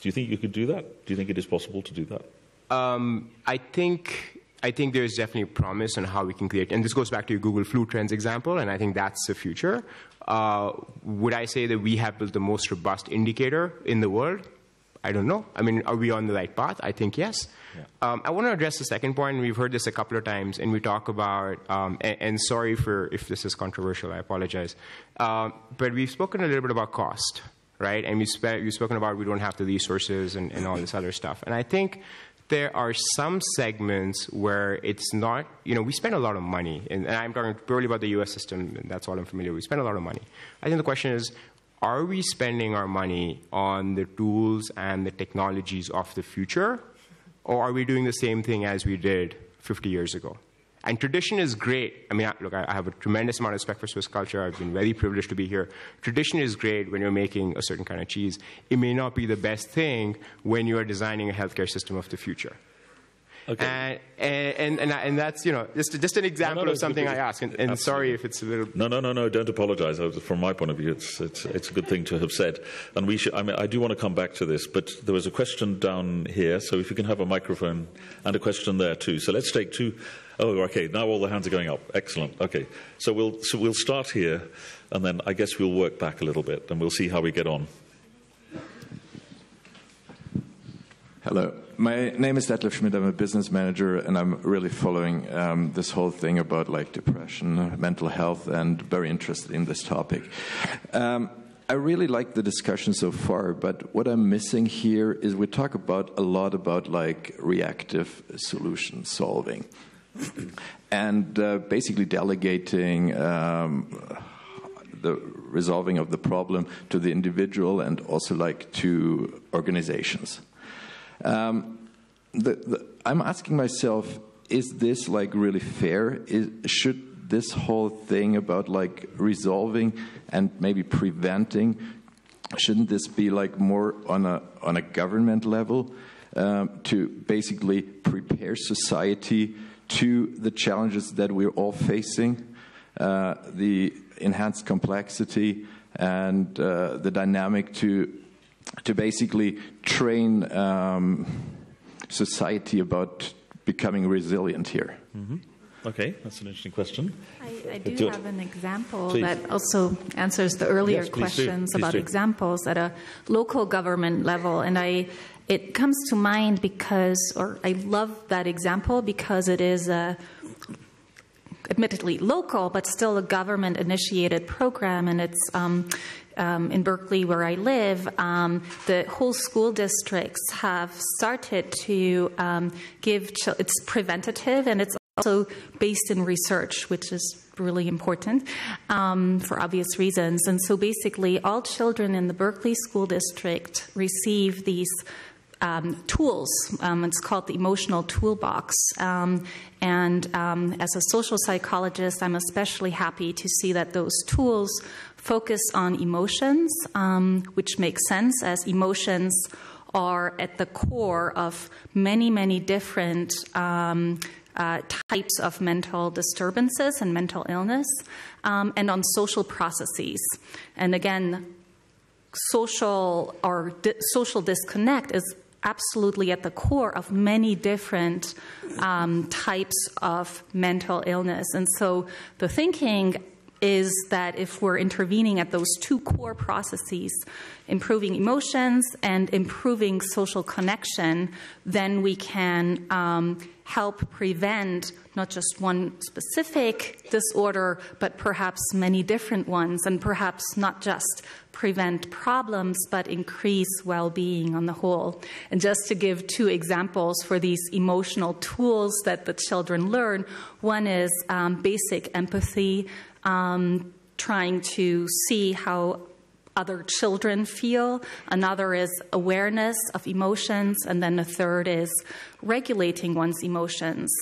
Do you think you could do that? Do you think it is possible to do that? I think there is definitely a promise on how we can create, and this goes back to your Google flu trends example, and I think that's the future. Would I say that we have built the most robust indicator in the world? I don't know. I mean, are we on the right path? I think yes. Yeah. I want to address the second point. We've heard this a couple of times, and we talk about, and sorry for if this is controversial, I apologize. But we've spoken a little bit about cost, right? And we've spoken about we don't have the resources and all this other stuff. And I think there are some segments where it's not, we spend a lot of money, and I'm talking purely about the US system, and that's all I'm familiar with. We spend a lot of money. I think the question is, are we spending our money on the tools and the technologies of the future, or are we doing the same thing as we did 50 years ago? And tradition is great. I mean, look, I have a tremendous amount of respect for Swiss culture. I've been very privileged to be here. Tradition is great when you're making a certain kind of cheese. It may not be the best thing when you are designing a healthcare system of the future. Okay. And that's, you know, just an example of something I ask. And sorry if it's a little... No, don't apologise. From my point of view, it's a good thing to have said. And we should, I mean, I do want to come back to this, but there was a question down here, so if you can have a microphone and a question there too. So let's take two... Oh, okay, now all the hands are going up. Excellent. Okay, so we'll start here, and then I guess we'll work back a little bit, and we'll see how we get on. Hello. My name is Detlef Schmidt. I'm a business manager, and I'm really following this whole thing about like depression, mental health, and very interested in this topic. I really like the discussion so far, but what I'm missing here is we talk a lot about like reactive solution solving, and basically delegating the resolving of the problem to the individual and also like to organizations. I'm asking myself, is this like really fair? Should this whole thing about like resolving and maybe preventing, shouldn't this be like more on a government level to basically prepare society to the challenges that we're all facing, the enhanced complexity and the dynamic to basically train society about becoming resilient here? Mm-hmm. Okay, that's an interesting question. I do have an example that also answers the earlier questions about examples at a local government level. And it comes to mind because, or I love that example because it is admittedly local, but still a government-initiated program, and it's in Berkeley, where I live, the whole school districts have started to give, it's preventative and it's also based in research, which is really important for obvious reasons. And so basically all children in the Berkeley school district receive these tools. It's called the emotional toolbox. As a social psychologist, I'm especially happy to see that those tools focus on emotions, which makes sense as emotions are at the core of many, many different types of mental disturbances and mental illness, and on social processes. And again, social disconnect is absolutely at the core of many different types of mental illness. And so the thinking is that if we're intervening at those two core processes, improving emotions and improving social connection, then we can help prevent not just one specific disorder, but perhaps many different ones, and perhaps not just prevent problems, but increase well-being on the whole. And just to give two examples for these emotional tools that the children learn, one is basic empathy, trying to see how other children feel. Another is awareness of emotions. And then the third is regulating one's emotions.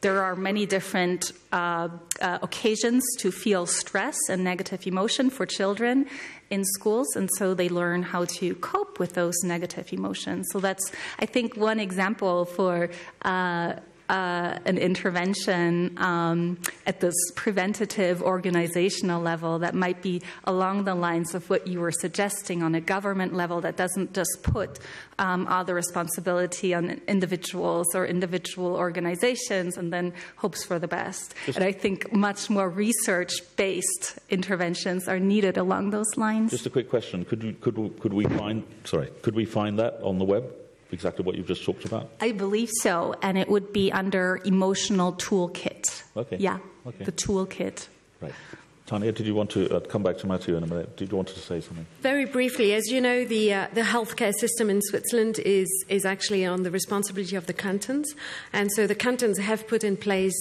There are many different occasions to feel stress and negative emotion for children in schools, and so they learn how to cope with those negative emotions. So that's, I think, one example for an intervention at this preventative organizational level that might be along the lines of what you were suggesting on a government level, that doesn't just put all the responsibility on individuals or individual organizations and then hopes for the best. Just, and I think much more research-based interventions are needed along those lines. Just a quick question: could we find that on the web? Exactly what you've just talked about? I believe so, and it would be under emotional toolkit. Okay. Yeah, okay. The toolkit. Right. Tania, did you want to come back to Matthieu in a minute? Did you want to say something? Very briefly, as you know, the healthcare system in Switzerland is actually on the responsibility of the cantons, and so the cantons have put in place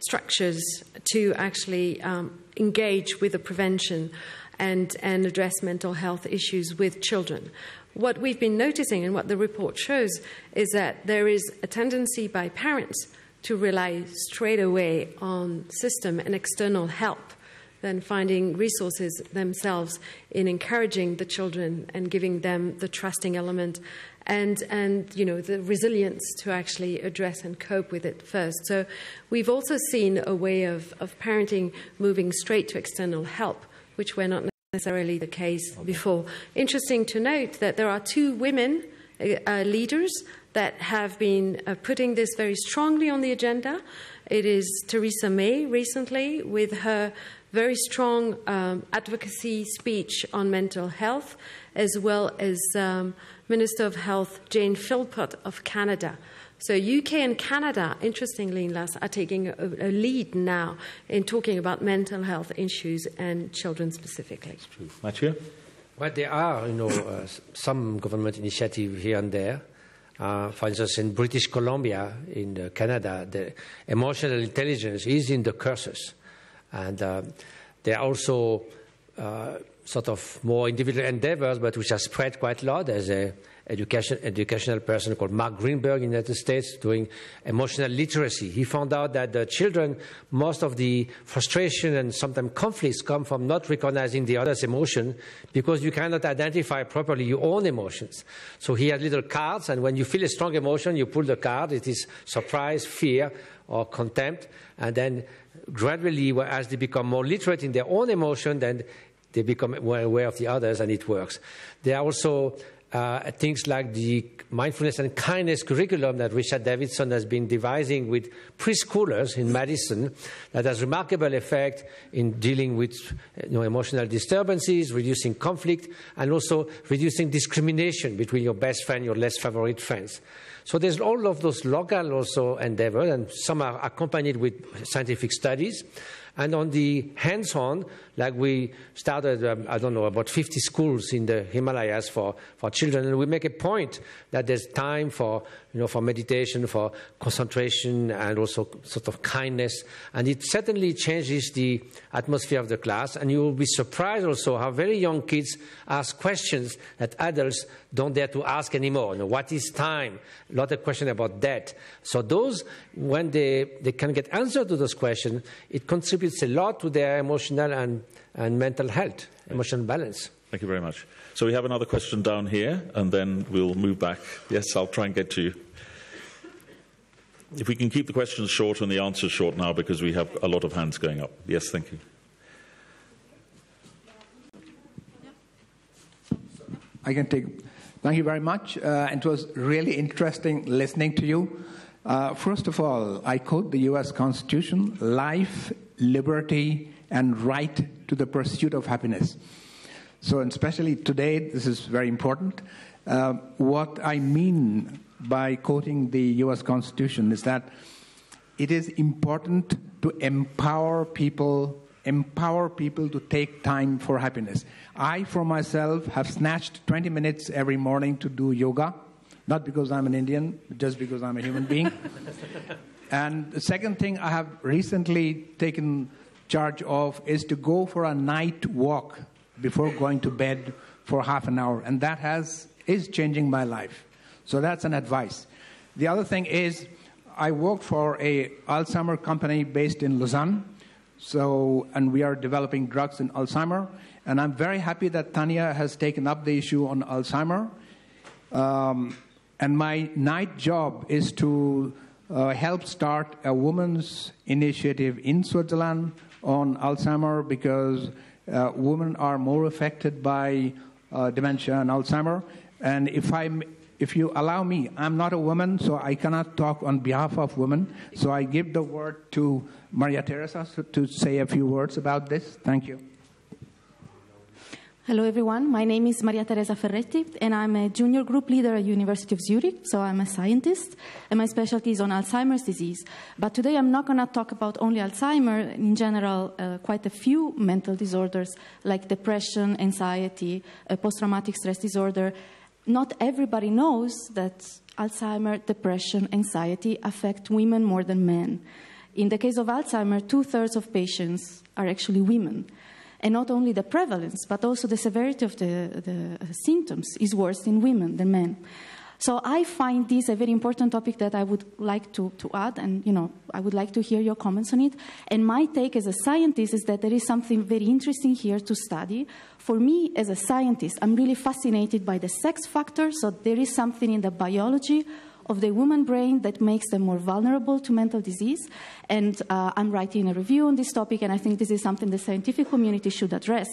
structures to actually engage with the prevention and address mental health issues with children. What we've been noticing and what the report shows is that there is a tendency by parents to rely straight away on system and external help than finding resources themselves in encouraging the children and giving them the trusting element and you know, the resilience to actually address and cope with it first. So we've also seen a way of parenting moving straight to external help, which were not necessarily the case before. Interesting to note that there are two women leaders that have been putting this very strongly on the agenda. It is Theresa May recently with her very strong advocacy speech on mental health, as well as Minister of Health Jane Philpott of Canada. So UK and Canada, interestingly, are taking a lead now in talking about mental health issues and children specifically. That's true. Matthieu? Well, there are, you know, some government initiative here and there. For instance, in British Columbia, in Canada, the emotional intelligence is in the courses. And there are also sort of more individual endeavors, but which are spread quite a lot. There's an educational person called Mark Greenberg in the United States doing emotional literacy. He found out that the children, most of the frustration and sometimes conflicts come from not recognizing the other's emotion because you cannot identify properly your own emotions. So he had little cards, and when you feel a strong emotion, you pull the card. It is surprise, fear, or contempt, and then gradually, as they become more literate in their own emotion, then they become more aware of the others, and it works. There are also things like the mindfulness and kindness curriculum that Richard Davidson has been devising with preschoolers in Madison that has remarkable effect in dealing with, you know, emotional disturbances, reducing conflict, and also reducing discrimination between your best friend and your less favorite friends. So there's all of those local also endeavors, and some are accompanied with scientific studies. And on the hands-on, like we started, I don't know, about 50 schools in the Himalayas for children, and we make a point that there's time for, you know, for meditation, for concentration, and also sort of kindness. And it certainly changes the atmosphere of the class, and you will be surprised also how very young kids ask questions that adults don't dare to ask anymore. You know, what is time? A lot of questions about that. So those, when they can get answers to those questions, it contributes a lot to their emotional and mental health, emotional balance. Thank you very much. So we have another question down here, and then we'll move back. Yes, I'll try and get to you. If we can keep the questions short and the answers short now, because we have a lot of hands going up. Yes, thank you. I can take... Thank you very much. It was really interesting listening to you. First of all, I quote the U.S. Constitution, life, liberty, and right to the pursuit of happiness. So, and especially today, this is very important. What I mean by quoting the U.S. Constitution is that it is important to empower people to take time for happiness. I, for myself, have snatched 20 minutes every morning to do yoga, not because I'm an Indian, just because I'm a human being. And the second thing I have recently taken charge of is to go for a night walk before going to bed for half an hour, and that is changing my life. So that's an advice. The other thing is I worked for a Alzheimer company based in Lausanne, and we are developing drugs in Alzheimer, and I'm very happy that Tania has taken up the issue on Alzheimer. And my night job is to help start a women's initiative in Switzerland on Alzheimer, because women are more affected by dementia and Alzheimer. And if you allow me, I'm not a woman, so I cannot talk on behalf of women. So I give the word to Maria Teresa to say a few words about this. Thank you. Hello, everyone. My name is Maria Teresa Ferretti, and I'm a junior group leader at University of Zurich, so I'm a scientist, and my specialty is on Alzheimer's disease. But today I'm not going to talk about only Alzheimer's. In general, quite a few mental disorders like depression, anxiety, post-traumatic stress disorder. Not everybody knows that Alzheimer's, depression, anxiety affect women more than men. In the case of Alzheimer's, 2/3 of patients are actually women. And not only the prevalence, but also the severity of the symptoms is worse in women than men. So I find this a very important topic that I would like to add, and I would like to hear your comments on it. And my take as a scientist is that there is something very interesting here to study. For me, as a scientist, I'm really fascinated by the sex factor, so there is something in the biology of the woman brain that makes them more vulnerable to mental disease. And I'm writing a review on this topic, and I think this is something the scientific community should address.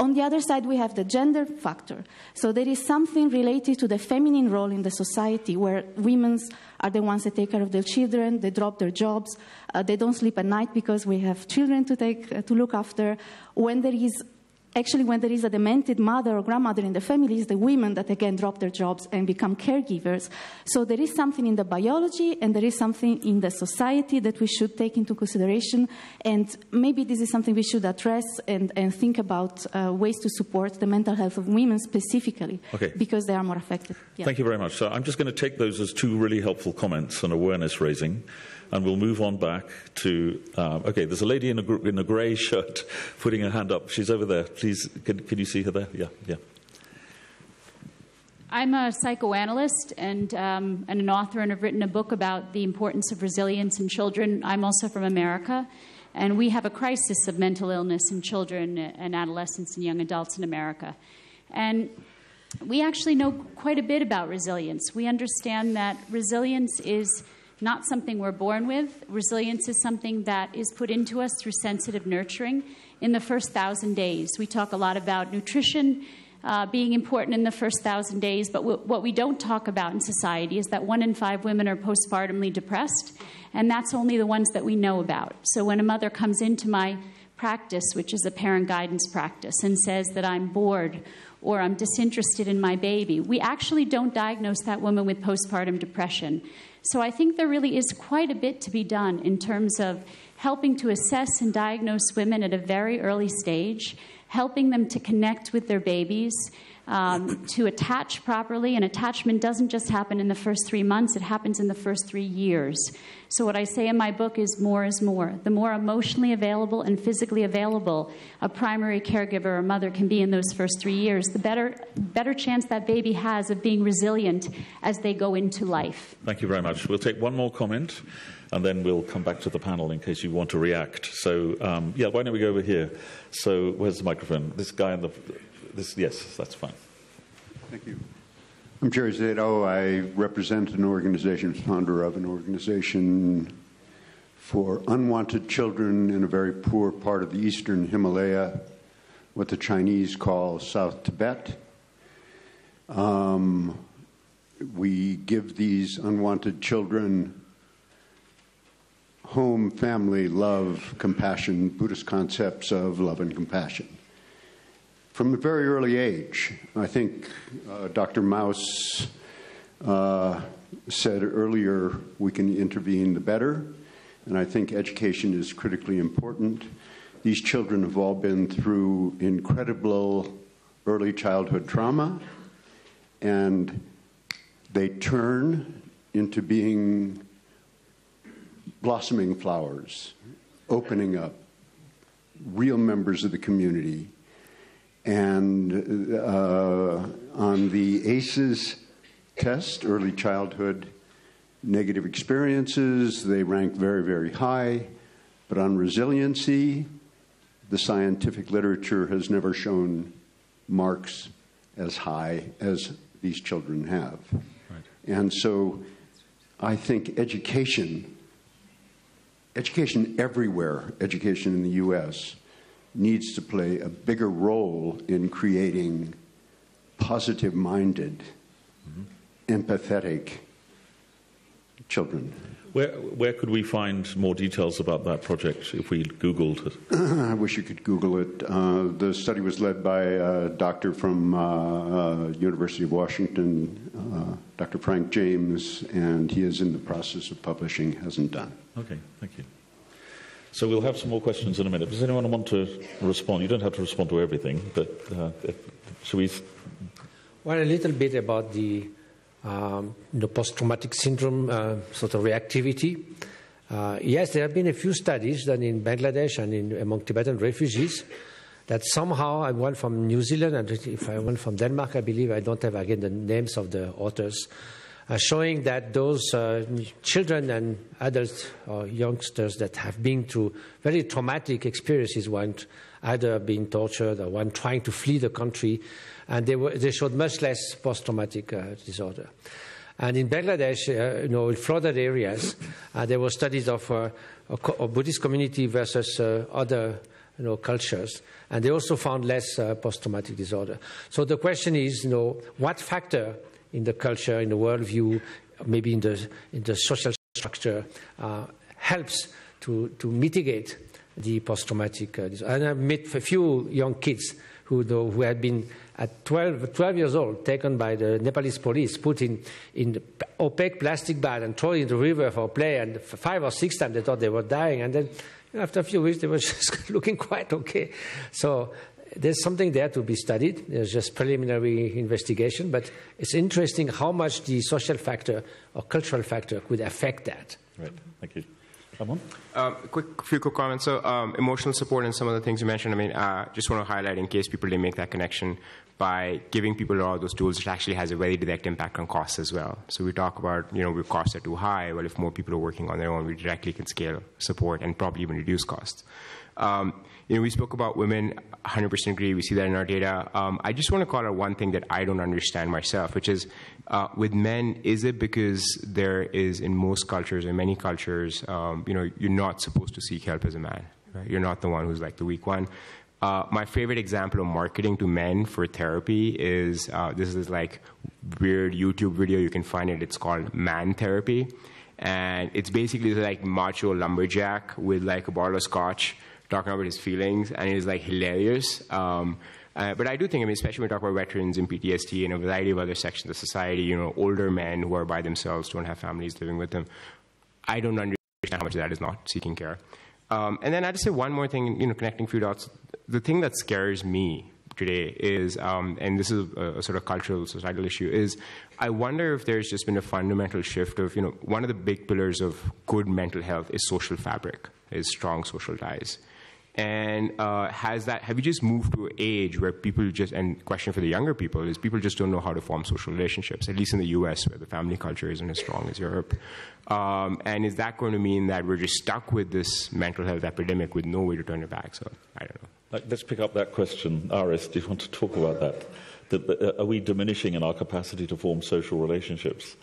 On the other side, we have the gender factor. So there is something related to the feminine role in the society, where women are the ones that take care of their children, they drop their jobs, they don't sleep at night because we have children to, to look after. When there is a demented mother or grandmother in the family, it's the women that again drop their jobs and become caregivers. So there is something in the biology and there is something in the society that we should take into consideration. And maybe this is something we should address and think about ways to support the mental health of women specifically, because they are more affected. Yeah. Thank you very much. So I'm just going to take those as two really helpful comments and awareness raising. And we'll move on back to, okay, there's a lady in a grey shirt putting her hand up. She's over there. Please, can you see her there? Yeah, yeah. I'm a psychoanalyst and an author, and have written a book about the importance of resilience in children. I'm also from America, and we have a crisis of mental illness in children and adolescents and young adults in America. And we actually know quite a bit about resilience. We understand that resilience is not something we're born with. Resilience is something that is put into us through sensitive nurturing in the first 1,000 days. We talk a lot about nutrition being important in the first 1,000 days, but what we don't talk about in society is that 1 in 5 women are postpartumly depressed, and that's only the ones that we know about. So when a mother comes into my practice, which is a parent guidance practice, and says that I'm bored or I'm disinterested in my baby, we actually don't diagnose that woman with postpartum depression. So I think there really is quite a bit to be done in terms of helping to assess and diagnose women at a very early stage, helping them to connect with their babies, to attach properly. And attachment doesn't just happen in the first 3 months, it happens in the first 3 years. So what I say in my book is more is more. The more emotionally available and physically available a primary caregiver or mother can be in those first 3 years, the better chance that baby has of being resilient as they go into life. Thank you very much. We'll take one more comment, and then we'll come back to the panel in case you want to react. So, yeah, why don't we go over here? So, where's the microphone? This guy in the... yes, that's fine. Thank you. I'm Jerry Zato. I represent an organization, founder of an organization for unwanted children in a very poor part of the eastern Himalaya, what the Chinese call South Tibet. We give these unwanted children home, family, love, compassion, Buddhist concepts of love and compassion. From a very early age, I think Dr. Mauss said earlier, we can intervene the better, and I think education is critically important. These children have all been through incredible early childhood trauma, and they turn into being blossoming flowers, opening up, real members of the community. And on the ACEs test, early childhood negative experiences, they rank very, very high. But on resiliency, the scientific literature has never shown marks as high as these children have. Right. And so I think education everywhere, education in the U.S., needs to play a bigger role in creating positive-minded, empathetic children. Where could we find more details about that project if we Googled it? I wish you could Google it. The study was led by a doctor from University of Washington, Dr. Frank James, and he is in the process of publishing, hasn't done. Okay, thank you. So we'll have some more questions in a minute. Does anyone want to respond? You don't have to respond to everything, but should we? Well, a little bit about the post-traumatic syndrome sort of reactivity. Yes, there have been a few studies done in Bangladesh and among Tibetan refugees that somehow, and one from New Zealand, and one from Denmark, I believe. I don't have, again, the names of the authors. showing that those children and adults or youngsters that have been through very traumatic experiences, one either being tortured or one trying to flee the country, and they showed much less post-traumatic disorder. And in Bangladesh, you know, in flooded areas, there were studies of a Buddhist community versus other cultures, and they also found less post-traumatic disorder. So the question is, what factor in the culture, in the worldview, maybe in the social structure, helps to mitigate the post-traumatic disorder? And I met a few young kids who had been at 12 years old taken by the Nepalese police, put in the opaque plastic bag and thrown in the river for play, and 5 or 6 times they thought they were dying, and then after a few weeks they were just looking quite okay. So there's something there to be studied. There's just preliminary investigation, but it's interesting how much the social factor or cultural factor could affect that. Right. Thank you. Quick comments. So emotional support and some of the things you mentioned, I mean, just want to highlight in case people didn't make that connection, by giving people all those tools, it actually has a very direct impact on costs as well. So we talk about, if costs are too high, well, if more people are working on their own, we directly can scale support and probably even reduce costs. We spoke about women, 100% agree, we see that in our data. I just want to call out one thing that I don't understand myself, which is with men, is it because there is in most cultures, in many cultures, you're not supposed to seek help as a man, right? You're not the one who's like the weak one. My favorite example of marketing to men for therapy is, this is like weird YouTube video, you can find it, it's called Man Therapy. And it's basically like macho lumberjack with like a bottle of scotch talking about his feelings, and it is like hilarious. But I do think, especially when we talk about veterans and PTSD and a variety of other sections of society, older men who are by themselves, don't have families living with them, I don't understand how much of that is not seeking care. And then I'd just say one more thing, connecting a few dots. The thing that scares me today is, and this is a sort of cultural, societal issue, is I wonder if there's just been a fundamental shift of, one of the big pillars of good mental health is social fabric, is strong social ties. And have you just moved to an age where people just, and question for the younger people is, people just don't know how to form social relationships, at least in the US where the family culture isn't as strong as Europe. And is that going to mean that we're just stuck with this mental health epidemic with no way to turn it back? So I don't know. Let's pick up that question. Iris, do you want to talk about that? Are we diminishing in our capacity to form social relationships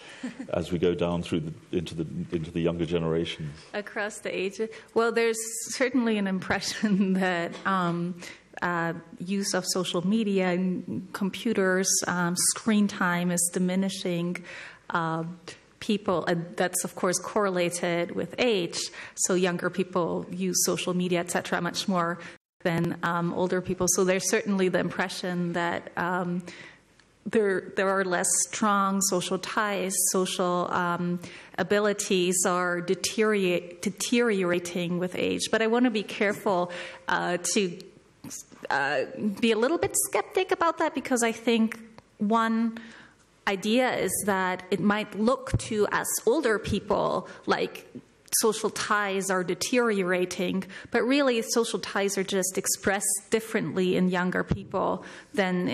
as we go down through into the younger generations? Across the ages? Well, there's certainly an impression that use of social media and computers, screen time is diminishing people, and that's of course correlated with age. So younger people use social media, etc., much more than older people. So there's certainly the impression that there are less strong social ties, social abilities are deteriorating with age. But I want to be careful to be a little bit skeptic about that, because I think one idea is that it might look to us older people like social ties are deteriorating, but really social ties are just expressed differently in younger people than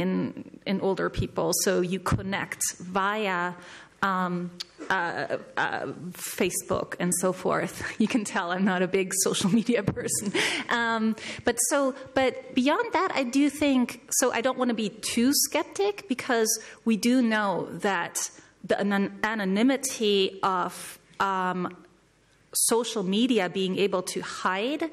in older people. So you connect via Facebook and so forth. You can tell I'm not a big social media person. But beyond that, I do think, so I don't want to be too skeptic, because we do know that the anonymity of social media, being able to hide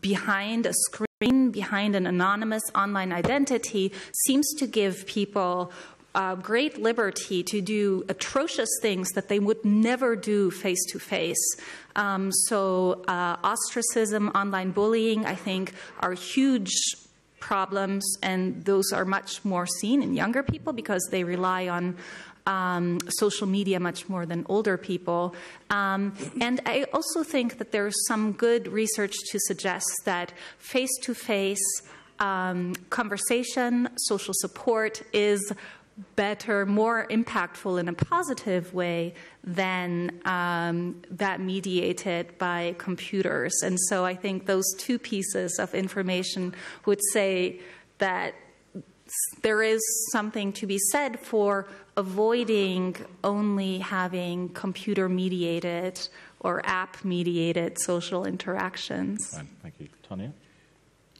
behind a screen, behind an anonymous online identity, seems to give people great liberty to do atrocious things that they would never do face-to-face. So ostracism, online bullying, I think, are huge problems, and those are much more seen in younger people because they rely on social media much more than older people. And I also think that there's some good research to suggest that face-to-face conversation, social support is better, more impactful in a positive way than that mediated by computers. And so I think those two pieces of information would say that there is something to be said for avoiding only having computer-mediated or app-mediated social interactions. Fine. Thank you. Tania?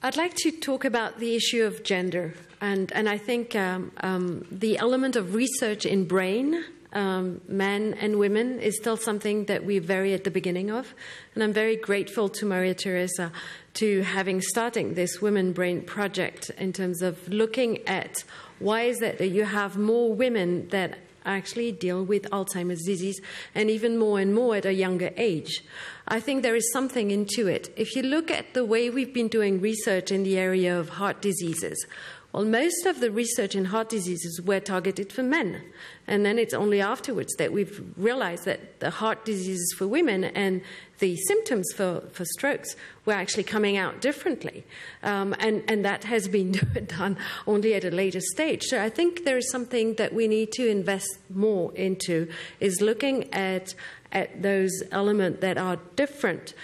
I'd like to talk about the issue of gender. And I think the element of research in brain, men and women, is still something that we're very at the beginning of. And I'm very grateful to Maria Teresa to having starting this Women Brain project in terms of looking at why is it that you have more women that actually deal with Alzheimer's disease, and more at a younger age. I think there is something into it. If you look at the way we've been doing research in the area of heart diseases, well, most of the research in heart diseases were targeted for men. And then it's only afterwards that we've realized that the heart diseases for women and the symptoms for strokes were actually coming out differently. And that has been done only at a later stage. So I think there is something that we need to invest more into, is looking at those elements that are different.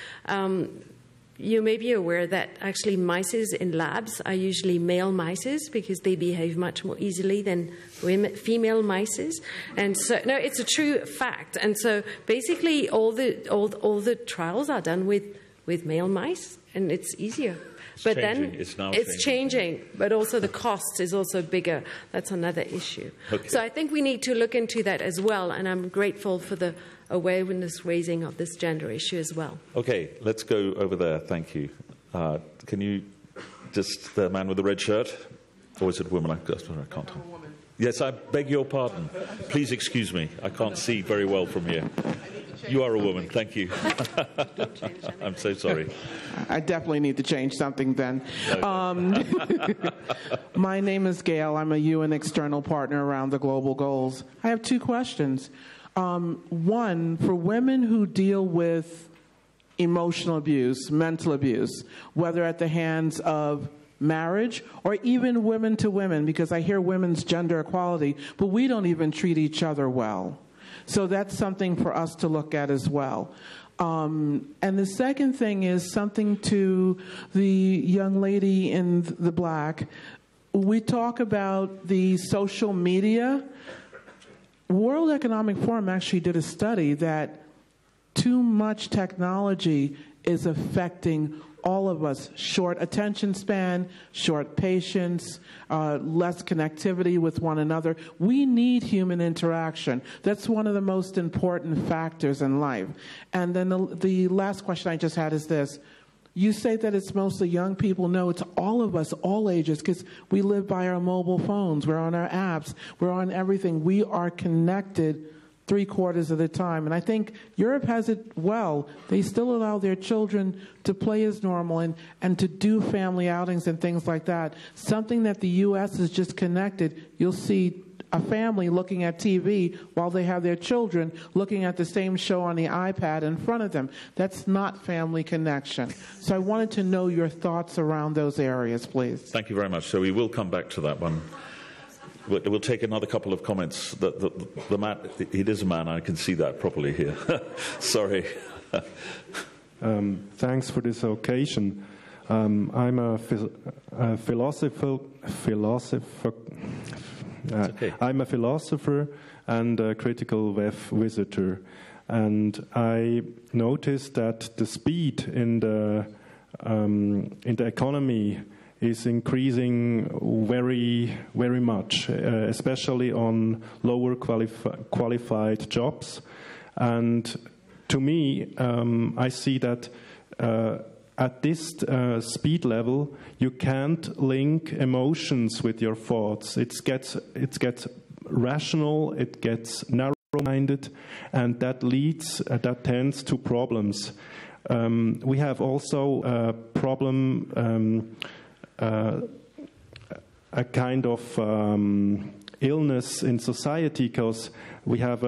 You may be aware that actually mice in labs are usually male mice because they behave much more easily than women, female mice. And so, no, it's a true fact. And so basically all the trials are done with male mice, and it's easier. But then it's changing, but also the cost is also bigger. That's another issue. Okay. So I think we need to look into that as well, and I'm grateful for the awareness raising of this gender issue as well. Okay, let's go over there. Thank you. Can you just, the man with the red shirt? Or is it woman? I can't tell. Yes, I beg your pardon. Please excuse me. I can't see very well from here. You are a woman. Thank you. I'm so sorry. I definitely need to change something then. No. My name is Gail. I'm a UN external partner around the global goals. I have two questions. One, for women who deal with emotional abuse, mental abuse, whether at the hands of marriage or even women to women, because I hear women's gender equality, but we don't even treat each other well. So that's something for us to look at as well. And the second thing is something to the young lady in the black. We talk about the social media. World Economic Forum actually did a study that too much technology is affecting all of us. Short attention span, short patience, less connectivity with one another. We need human interaction. That's one of the most important factors in life. And then the last question I just had is this. You say that it's mostly young people. No, it's all of us, all ages, because we live by our mobile phones. We're on our apps. We're on everything. We are connected 3/4 of the time. And I think Europe has it well. They still allow their children to play as normal and to do family outings and things like that. Something that the U.S. is just connected. You'll see a family looking at TV while they have their children looking at the same show on the iPad in front of them. That's not family connection. So I wanted to know your thoughts around those areas, please. Thank you very much. So we will come back to that one. We'll take another couple of comments. The man, it is a man, I can see that properly here. Sorry. Thanks for this occasion. I'm a philosopher. Okay. I'm a philosopher and a critical web visitor. And I noticed that the speed in the economy is increasing very, very much, especially on lower qualified jobs. And to me, I see that at this speed level, you can't link emotions with your thoughts. It gets rational, it gets narrow-minded, and that tends to problems. We have also a problem. A kind of illness in society, because we have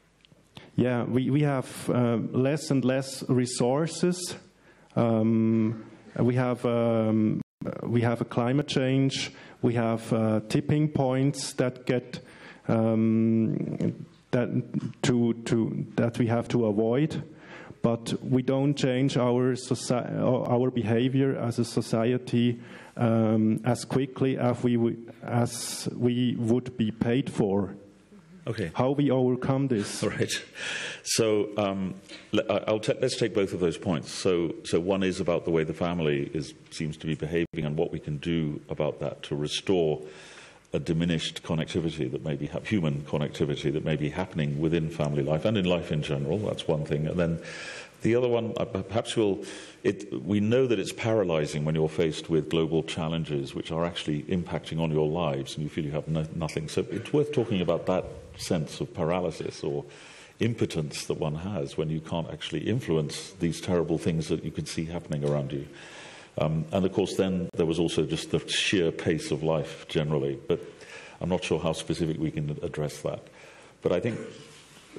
we have less and less resources. We have a climate change. We have tipping points that get. That we have to avoid, but we don't change our behavior as a society as quickly as we would be paid for. Okay. How we overcome this? All right. So let's take both of those points. So one is about the way the family seems to be behaving and what we can do about that to restore a diminished connectivity that may be human connectivity that may be happening within family life and in life in general. That's one thing. And then the other one, perhaps we know that it's paralyzing when you're faced with global challenges which are actually impacting on your lives and you feel you have nothing. So it's worth talking about that sense of paralysis or impotence that one has when you can't actually influence these terrible things that you can see happening around you. And of course then there was also just the sheer pace of life generally, but I'm not sure how specific we can address that. But I think,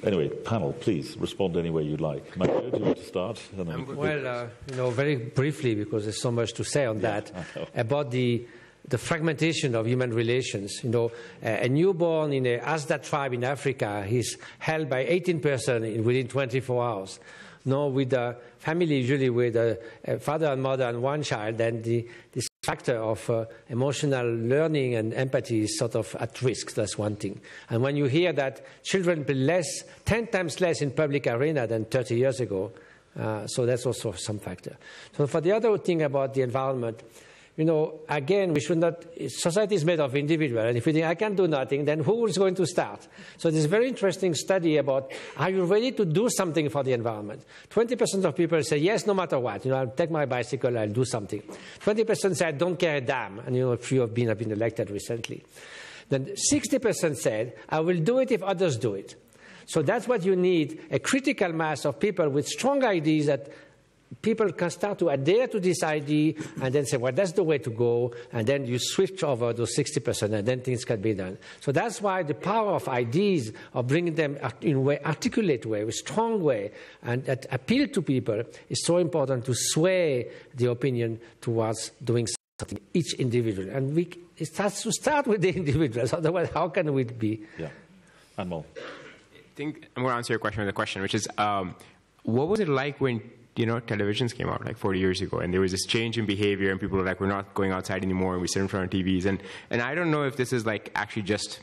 anyway, panel, please respond any way you like. Matthieu, do you want to start? Well, you know, very briefly, because there's so much to say on that, about the fragmentation of human relations. You know, a newborn in an Asda tribe in Africa is held by 18% within 24 hours. No, with a family, usually with a father and mother and one child, and this factor of emotional learning and empathy is sort of at risk. That's one thing. And when you hear that children play 10 times less in public arena than 30 years ago, so that's also some factor. So for the other thing about the environment, you know, again, we should not, society is made of individuals, and if we think, I can do nothing, then who is going to start? So there's a very interesting study about, are you ready to do something for the environment? 20% of people say, yes, no matter what, you know, I'll take my bicycle, I'll do something. 20% say, I don't care a damn, and you know, a few have been elected recently. Then 60% said, I will do it if others do it. So that's what you need, a critical mass of people with strong ideas that people can start to adhere to this idea and then say, well, that's the way to go, and then you switch over to 60%, and then things can be done. So that's why the power of ideas, of bringing them in a way, articulate way, a strong way, and that appeal to people is so important to sway the opinion towards doing something, each individual. And it has to start with the individuals, otherwise how can we be? Yeah. Anmol. I think I'm going to answer your question with a question, which is, what was it like when televisions came out like 40 years ago, and there was this change in behavior, and people were like, we're not going outside anymore, and we sit in front of TVs. And I don't know if this is like actually just,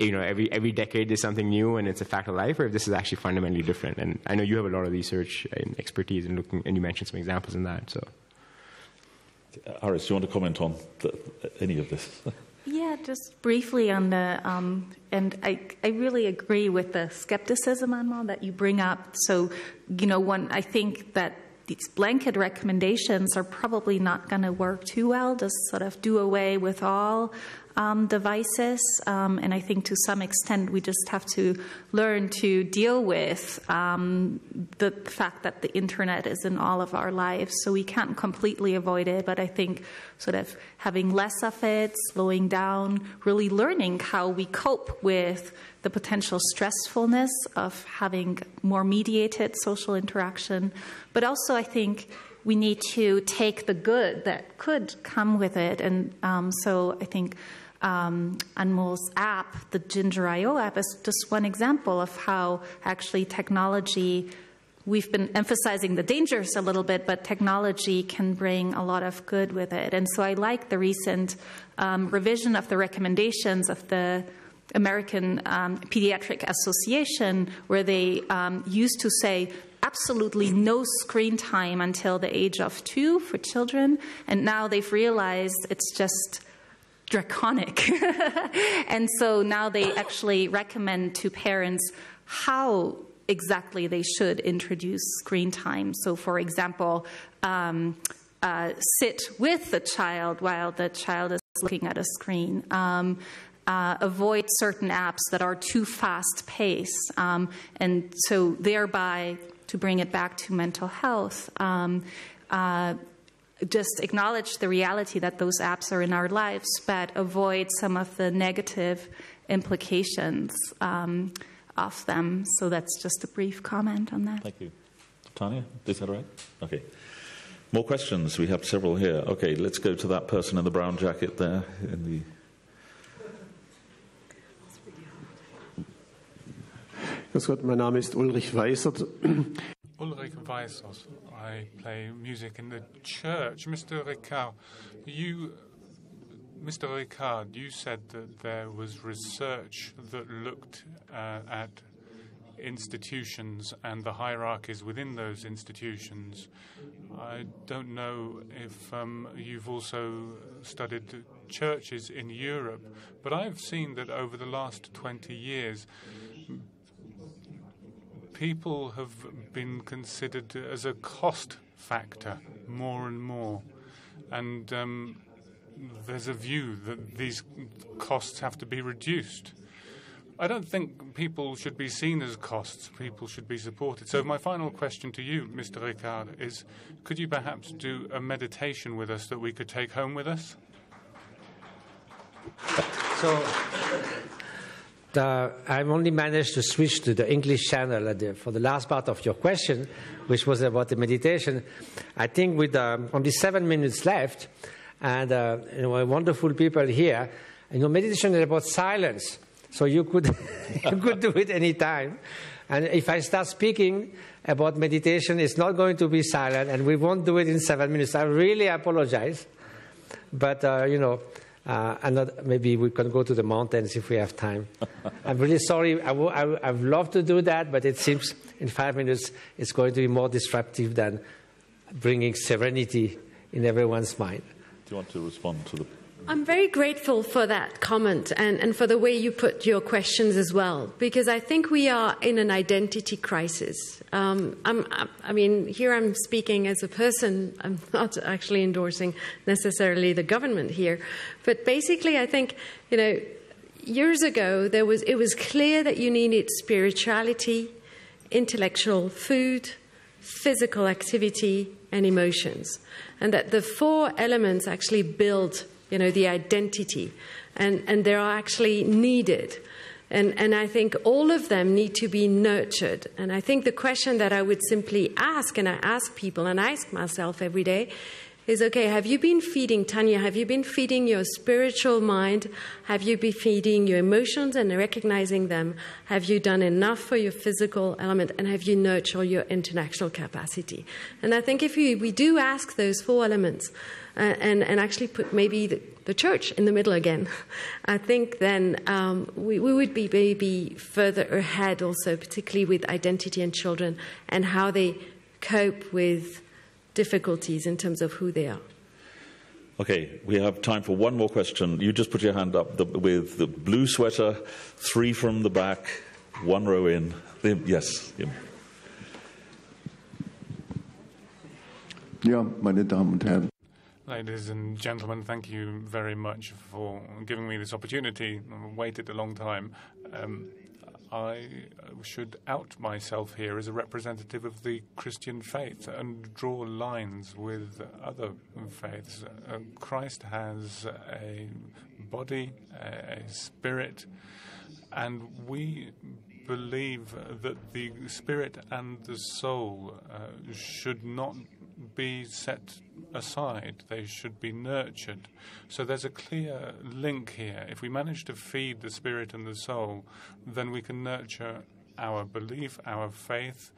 every decade there's something new and it's a fact of life, or if this is actually fundamentally different. And I know you have a lot of research and expertise in looking, and you mentioned some examples in that, so. Iris, do you want to comment on any of this? Yeah, just briefly on the, and I really agree with the skepticism, Anmol, that you bring up. So, I think that these blanket recommendations are probably not going to work too well, to sort of do away with all devices. And I think to some extent we just have to learn to deal with the fact that the internet is in all of our lives. So we can't completely avoid it, but I think sort of having less of it, slowing down, really learning how we cope with the potential stressfulness of having more mediated social interaction. But also I think we need to take the good that could come with it. And so I think Anmol's app, the Ginger.io app, is just one example of how actually technology, we've been emphasizing the dangers a little bit, but technology can bring a lot of good with it. And so I like the recent revision of the recommendations of the American Pediatric Association, where they used to say, absolutely no screen time until the age of 2 for children, and now they've realized it's just draconic. And so now they actually recommend to parents how exactly they should introduce screen time. So for example, sit with the child while the child is looking at a screen. Avoid certain apps that are too fast-paced, and so thereby, to bring it back to mental health, just acknowledge the reality that those apps are in our lives, but avoid some of the negative implications of them. So that's just a brief comment on that. Thank you. Tania, is that right? Okay. More questions? We have several here. Okay, let's go to that person in the brown jacket there in the... Grüß Gott, mein Name ist Ulrich Weissert. Ulrich vices. I play music in the church. Mr. Ricard, you said that there was research that looked at institutions and the hierarchies within those institutions. I don't know if you've also studied churches in Europe, but I've seen that over the last 20 years, people have been considered as a cost factor more and more. And there's a view that these costs have to be reduced. I don't think people should be seen as costs. People should be supported. So my final question to you, Mr. Ricard, is could you perhaps do a meditation with us that we could take home with us? So I've only managed to switch to the English channel for the last part of your question, which was about the meditation. I think with only 7 minutes left, and you know, wonderful people here, you know, meditation is about silence. So you could, you could do it any time. And if I start speaking about meditation, it's not going to be silent, and we won't do it in 7 minutes. I really apologize. But, you know, maybe we can go to the mountains if we have time. I'm really sorry. I'd love to do that, but it seems in 5 minutes it's going to be more disruptive than bringing serenity in everyone's mind. Do you want to respond to the... I'm very grateful for that comment and for the way you put your questions as well, because I think we are in an identity crisis. I mean, here I'm speaking as a person. I'm not actually endorsing necessarily the government here. But basically, I think, you know, years ago, it was clear that you needed spirituality, intellectual food, physical activity, and emotions, and that the four elements actually build, you know, the identity, and they are actually needed. And I think all of them need to be nurtured. And I think the question that I would simply ask, and I ask people and I ask myself every day, is, okay, have you been feeding, Tania, have you been feeding your spiritual mind? Have you been feeding your emotions and recognizing them? Have you done enough for your physical element? And have you nurtured your intellectual capacity? And I think if we do ask those four elements, and actually put maybe the church in the middle again, I think then we would be maybe further ahead also, particularly with identity and children and how they cope with difficulties in terms of who they are. Okay, we have time for one more question. You just put your hand up with the blue sweater, three from the back, one row in. Yes. Yeah, meine Damen und Herren. Ladies and gentlemen, thank you very much for giving me this opportunity. I've waited a long time. I should out myself here as a representative of the Christian faith and draw lines with other faiths. Christ has a body, a spirit, and we believe that the spirit and the soul should not be set aside. They should be nurtured. So there's a clear link here. If we manage to feed the spirit and the soul, then we can nurture our belief, our faith.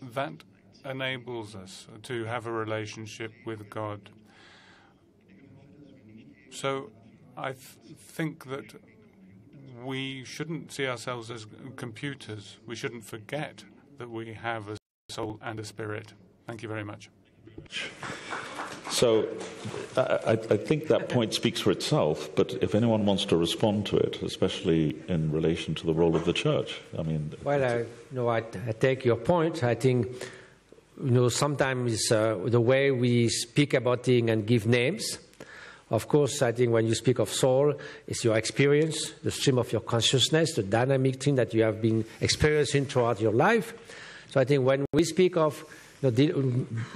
That enables us to have a relationship with God. So I think that we shouldn't see ourselves as computers. We shouldn't forget that we have a soul and a spirit. Thank you very much. So I think that point speaks for itself, but if anyone wants to respond to it, especially in relation to the role of the church, I mean... Well, I take your point. I think, you know, sometimes the way we speak about things and give names. Of course, I think when you speak of soul, it's your experience, the stream of your consciousness, the dynamic thing that you have been experiencing throughout your life. So I think when we speak of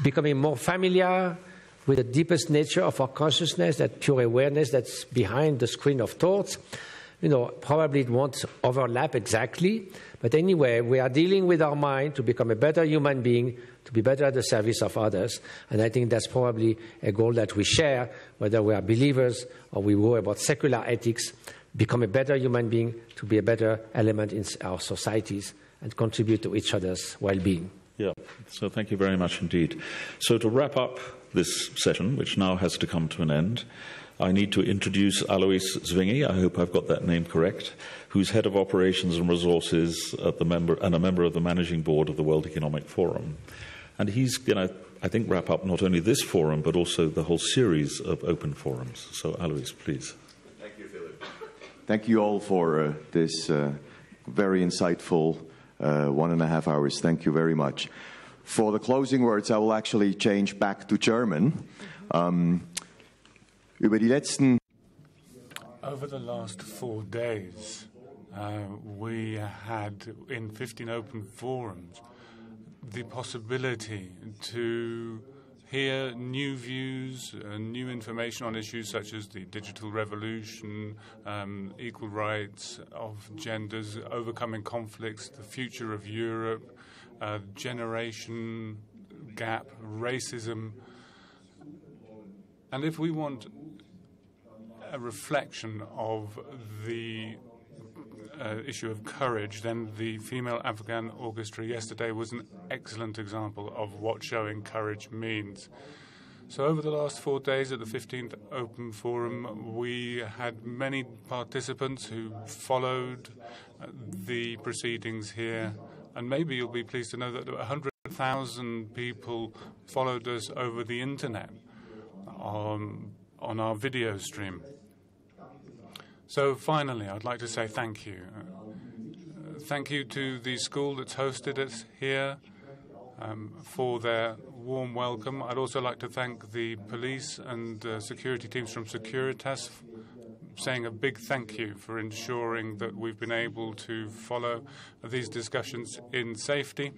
becoming more familiar with the deepest nature of our consciousness, that pure awareness that's behind the screen of thoughts, you know, probably it won't overlap exactly. But anyway, we are dealing with our mind to become a better human being, to be better at the service of others. And I think that's probably a goal that we share, whether we are believers or we worry about secular ethics, become a better human being, to be a better element in our societies and contribute to each other's well-being. Yeah, so thank you very much indeed. So to wrap up this session, which now has to come to an end, I need to introduce Alois Zwinggi, I hope I've got that name correct, who's Head of Operations and Resources at and a member of the Managing Board of the World Economic Forum. And he's going to, I think, wrap up not only this forum, but also the whole series of open forums. So Alois, please. Thank you, Philip. Thank you all for this very insightful 1.5 hours. Thank you very much. For the closing words, I will actually change back to German. Over the last 4 days, we had in 15 open forums the possibility to hear new views, new information on issues such as the digital revolution, equal rights of genders, overcoming conflicts, the future of Europe, generation gap, racism. And if we want a reflection of the issue of courage, then the Female African Orchestra yesterday was an excellent example of what showing courage means. So over the last 4 days at the 15th Open Forum, we had many participants who followed the proceedings here, and maybe you'll be pleased to know that 100,000 people followed us over the internet on our video stream. So finally, I'd like to say thank you. Thank you to the school that's hosted us here for their warm welcome. I'd also like to thank the police and security teams from Securitas, saying a big thank you for ensuring that we've been able to follow these discussions in safety.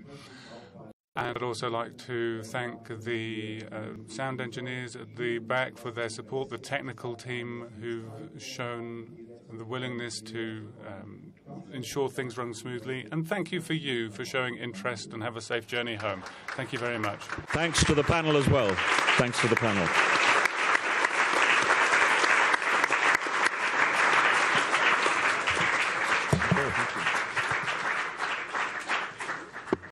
And I'd also like to thank the sound engineers at the back for their support, the technical team who've shown the willingness to ensure things run smoothly. And thank you for showing interest, and have a safe journey home. Thank you very much. Thanks to the panel as well. Thanks to the panel.